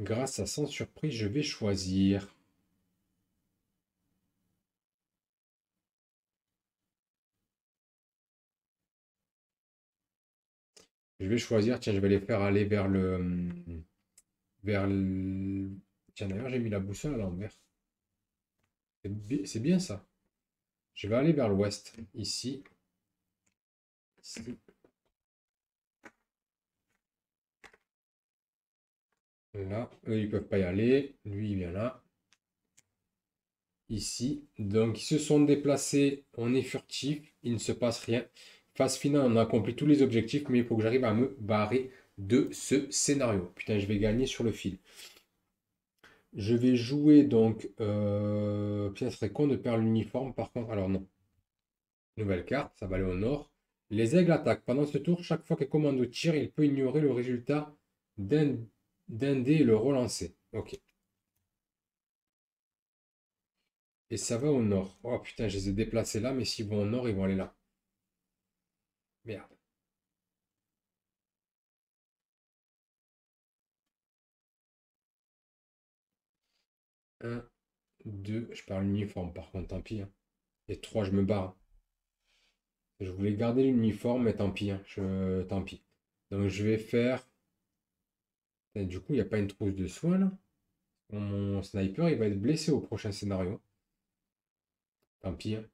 Grâce à sans surprise, je vais choisir. Je vais choisir, tiens, je vais les faire aller vers le... Tiens, d'ailleurs, j'ai mis la boussole à l'envers. C'est bien ça. Je vais aller vers l'ouest, ici. Ici. Là, eux, ils peuvent pas y aller. Lui, il vient là. Ici. Donc, ils se sont déplacés. On est furtif. Il ne se passe rien. Phase finale, on a accompli tous les objectifs, mais il faut que j'arrive à me barrer de ce scénario. Putain, je vais gagner sur le fil. Je vais jouer donc... ça serait con de perdre l'uniforme, par contre. Alors non. Nouvelle carte, ça va aller au nord. Les aigles attaquent. Pendant ce tour, chaque fois qu'un commando tire, il peut ignorer le résultat d'un dé et le relancer. Ok. Et ça va au nord. Oh putain, je les ai déplacés là, mais s'ils vont au nord, ils vont aller là. Merde. Un, deux, je perds l'uniforme par contre, tant pis. Hein. Et trois, je me barre. Je voulais garder l'uniforme, mais tant pis. Hein. Tant pis. Donc je vais faire... Et du coup, il n'y a pas une trousse de soins là. Mon sniper, il va être blessé au prochain scénario. Tant pis. Hein.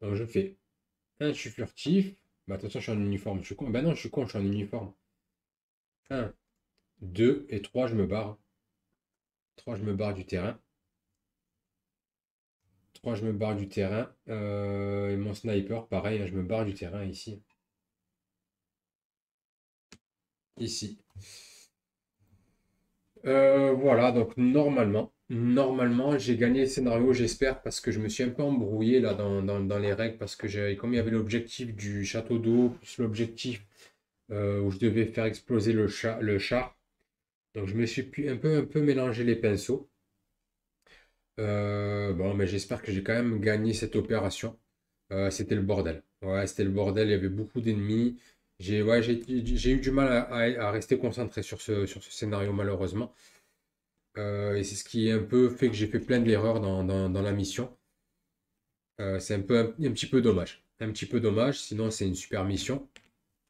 Donc je fais... Un, je suis furtif. Bah, attention, je suis en uniforme. Je suis con. Bah non, je suis con, je suis en uniforme. 1, 2 et 3, je me barre. 3, je me barre du terrain. 3, je me barre du terrain. Et mon sniper, pareil, hein, je me barre du terrain ici. Ici. Voilà, donc normalement, j'ai gagné le scénario, j'espère, parce que je me suis un peu embrouillé là dans les règles, parce que comme il y avait l'objectif du château d'eau, plus l'objectif où je devais faire exploser le char, donc je me suis un peu mélangé les pinceaux. Bon, mais j'espère que j'ai quand même gagné cette opération. C'était le bordel. Ouais, c'était le bordel, il y avait beaucoup d'ennemis. J'ai eu du mal à rester concentré sur ce scénario, malheureusement. Et c'est ce qui est un peu fait que j'ai fait plein d'erreurs dans la mission. C'est un petit peu dommage. Un petit peu dommage, sinon c'est une super mission.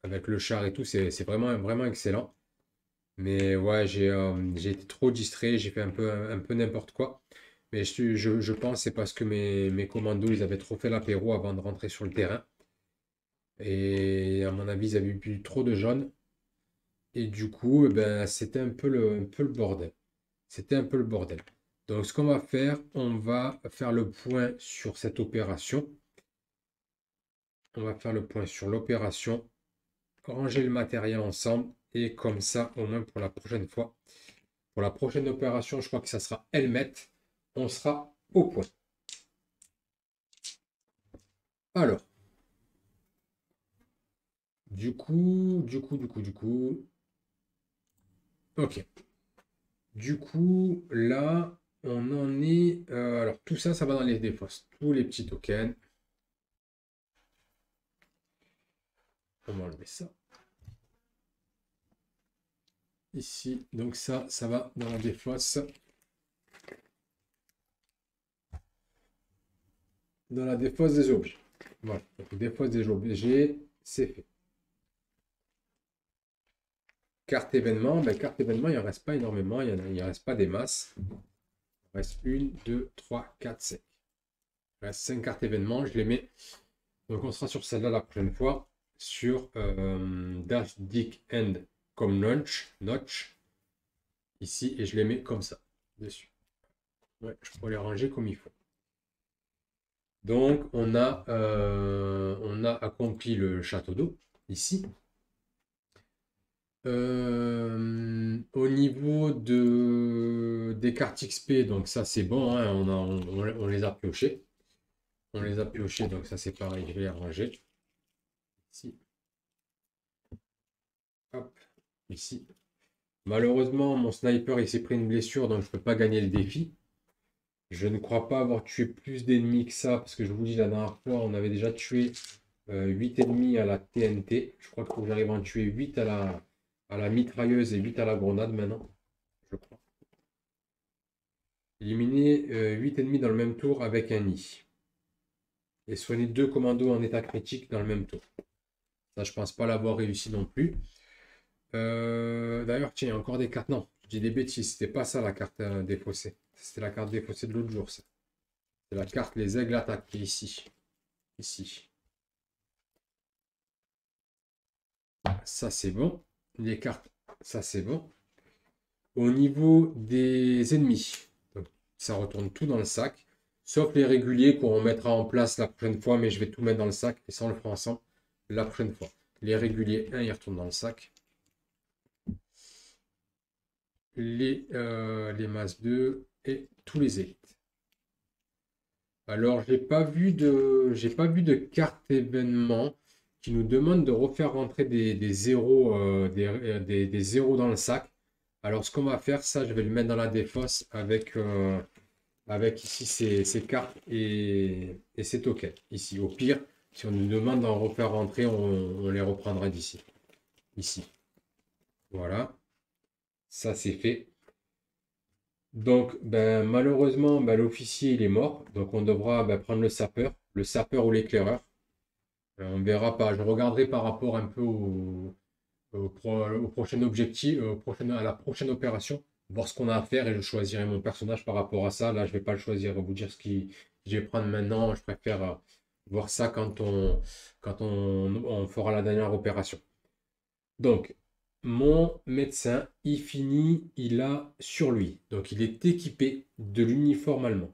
Avec le char et tout, c'est vraiment excellent. Mais ouais, j'ai été trop distrait, j'ai fait un peu n'importe quoi. Mais je pense que c'est parce que mes commandos, ils avaient trop fait l'apéro avant de rentrer sur le terrain. Et à mon avis, ils avaient bu trop de jaune. Et du coup, ben, c'était un peu le bordel. C'était un peu le bordel. Donc, ce qu'on va faire, on va faire le point sur cette opération. On va faire le point sur l'opération, ranger le matériel ensemble. Et comme ça, au moins pour la prochaine fois, pour la prochaine opération, je crois que ça sera Helmet. On sera au point. Alors, du coup. Ok. Du coup, là, on en est... alors, tout ça, ça va dans les défauts. Tous les petits tokens. On va enlever ça. ici. Donc ça, ça va dans la défausse. Dans la défausse des objets. Voilà, donc défausse des objets, c'est fait. Carte événement, ben, carte événement, il n'en reste pas énormément, il n'en reste pas des masses. Il reste 1, 2, 3, 4, 5. Il reste 5 cartes événements, je les mets. Donc on sera sur celle-là la prochaine fois, sur Dash, Dick, End, comme Notch, ici, et je les mets comme ça, dessus. Ouais, je pourrais les ranger comme il faut. Donc on a accompli le château d'eau, ici. Au niveau des cartes XP, donc ça c'est bon, hein, on les a piochées. On les a piochés, donc ça c'est pareil, je vais les ranger. Ici. Hop, ici. Malheureusement, mon sniper il s'est pris une blessure, donc je ne peux pas gagner le défi. Je ne crois pas avoir tué plus d'ennemis que ça, parce que je vous dis, la dernière fois, on avait déjà tué 8 ennemis à la TNT. Je crois qu'il faut que j'arrive à en tuer 8 à la mitrailleuse et 8 à la grenade maintenant, je crois. Éliminer 8 ennemis dans le même tour avec un nid. Et soigner 2 commandos en état critique dans le même tour. Ça, je pense pas l'avoir réussi non plus. D'ailleurs, tiens, il y a encore des cartes. Non, je dis des bêtises. C'était pas ça la carte défaussée. C'était la carte défaussée de l'autre jour, ça. C'est la carte les aigles attaquent qui est ici. Ici. Ça, c'est bon. Les cartes, ça, c'est bon. Au niveau des ennemis, donc, ça retourne tout dans le sac. Sauf les réguliers qu'on mettra en place la prochaine fois, mais je vais tout mettre dans le sac et sans le fera ensemble la prochaine fois. Les réguliers, 1, ils retournent dans le sac. Les masses 2 et tous les élites. Alors, j'ai pas vu de carte événement qui nous demande de refaire rentrer des zéros dans le sac. Alors, ce qu'on va faire, ça, je vais le mettre dans la défausse avec... avec ici ces cartes et ces tokens. Ici, au pire, si on nous demande d'en refaire rentrer, on les reprendra d'ici. Ici. Voilà. Ça, c'est fait. Donc, ben, malheureusement, ben, l'officier, il est mort. Donc, on devra ben, prendre le sapeur ou l'éclaireur. On verra pas. Je regarderai par rapport un peu au prochain objectif, à la prochaine opération. Voir ce qu'on a à faire et je choisirai mon personnage par rapport à ça. Là, je vais pas le choisir, vous dire ce que je vais prendre maintenant. Je préfère voir ça quand on fera la dernière opération. Donc, mon médecin, il finit, il a sur lui. Donc, il est équipé de l'uniforme allemand.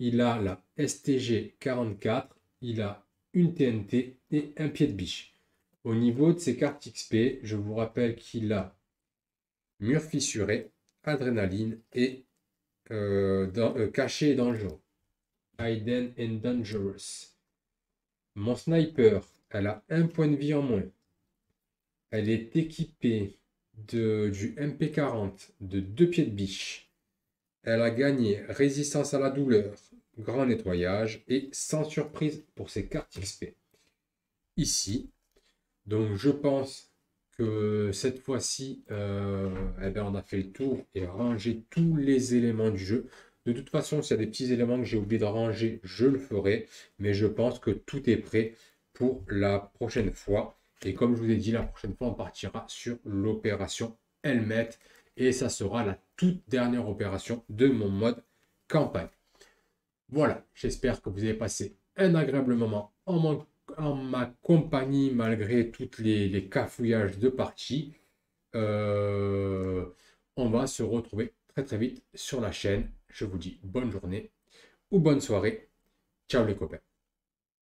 Il a la STG 44, il a une TNT et un pied de biche. Au niveau de ses cartes XP, je vous rappelle qu'il a mur fissuré, adrénaline et caché et dangereux. Hidden and dangerous. Mon sniper, elle a un point de vie en moins. Elle est équipée du MP40, de 2 pieds de biche. Elle a gagné résistance à la douleur, grand nettoyage et sans surprise pour ses cartes XP. Ici, donc je pense que cette fois-ci, eh ben on a fait le tour et rangé tous les éléments du jeu. De toute façon, s'il y a des petits éléments que j'ai oublié de ranger, je le ferai. Mais je pense que tout est prêt pour la prochaine fois. Et comme je vous ai dit, la prochaine fois, on partira sur l'opération Helmet. Et ça sera la toute dernière opération de mon mode campagne. Voilà, j'espère que vous avez passé un agréable moment en ma compagnie, malgré toutes les cafouillages de partie. On va se retrouver très très vite sur la chaîne. Je vous dis bonne journée ou bonne soirée. Ciao les copains.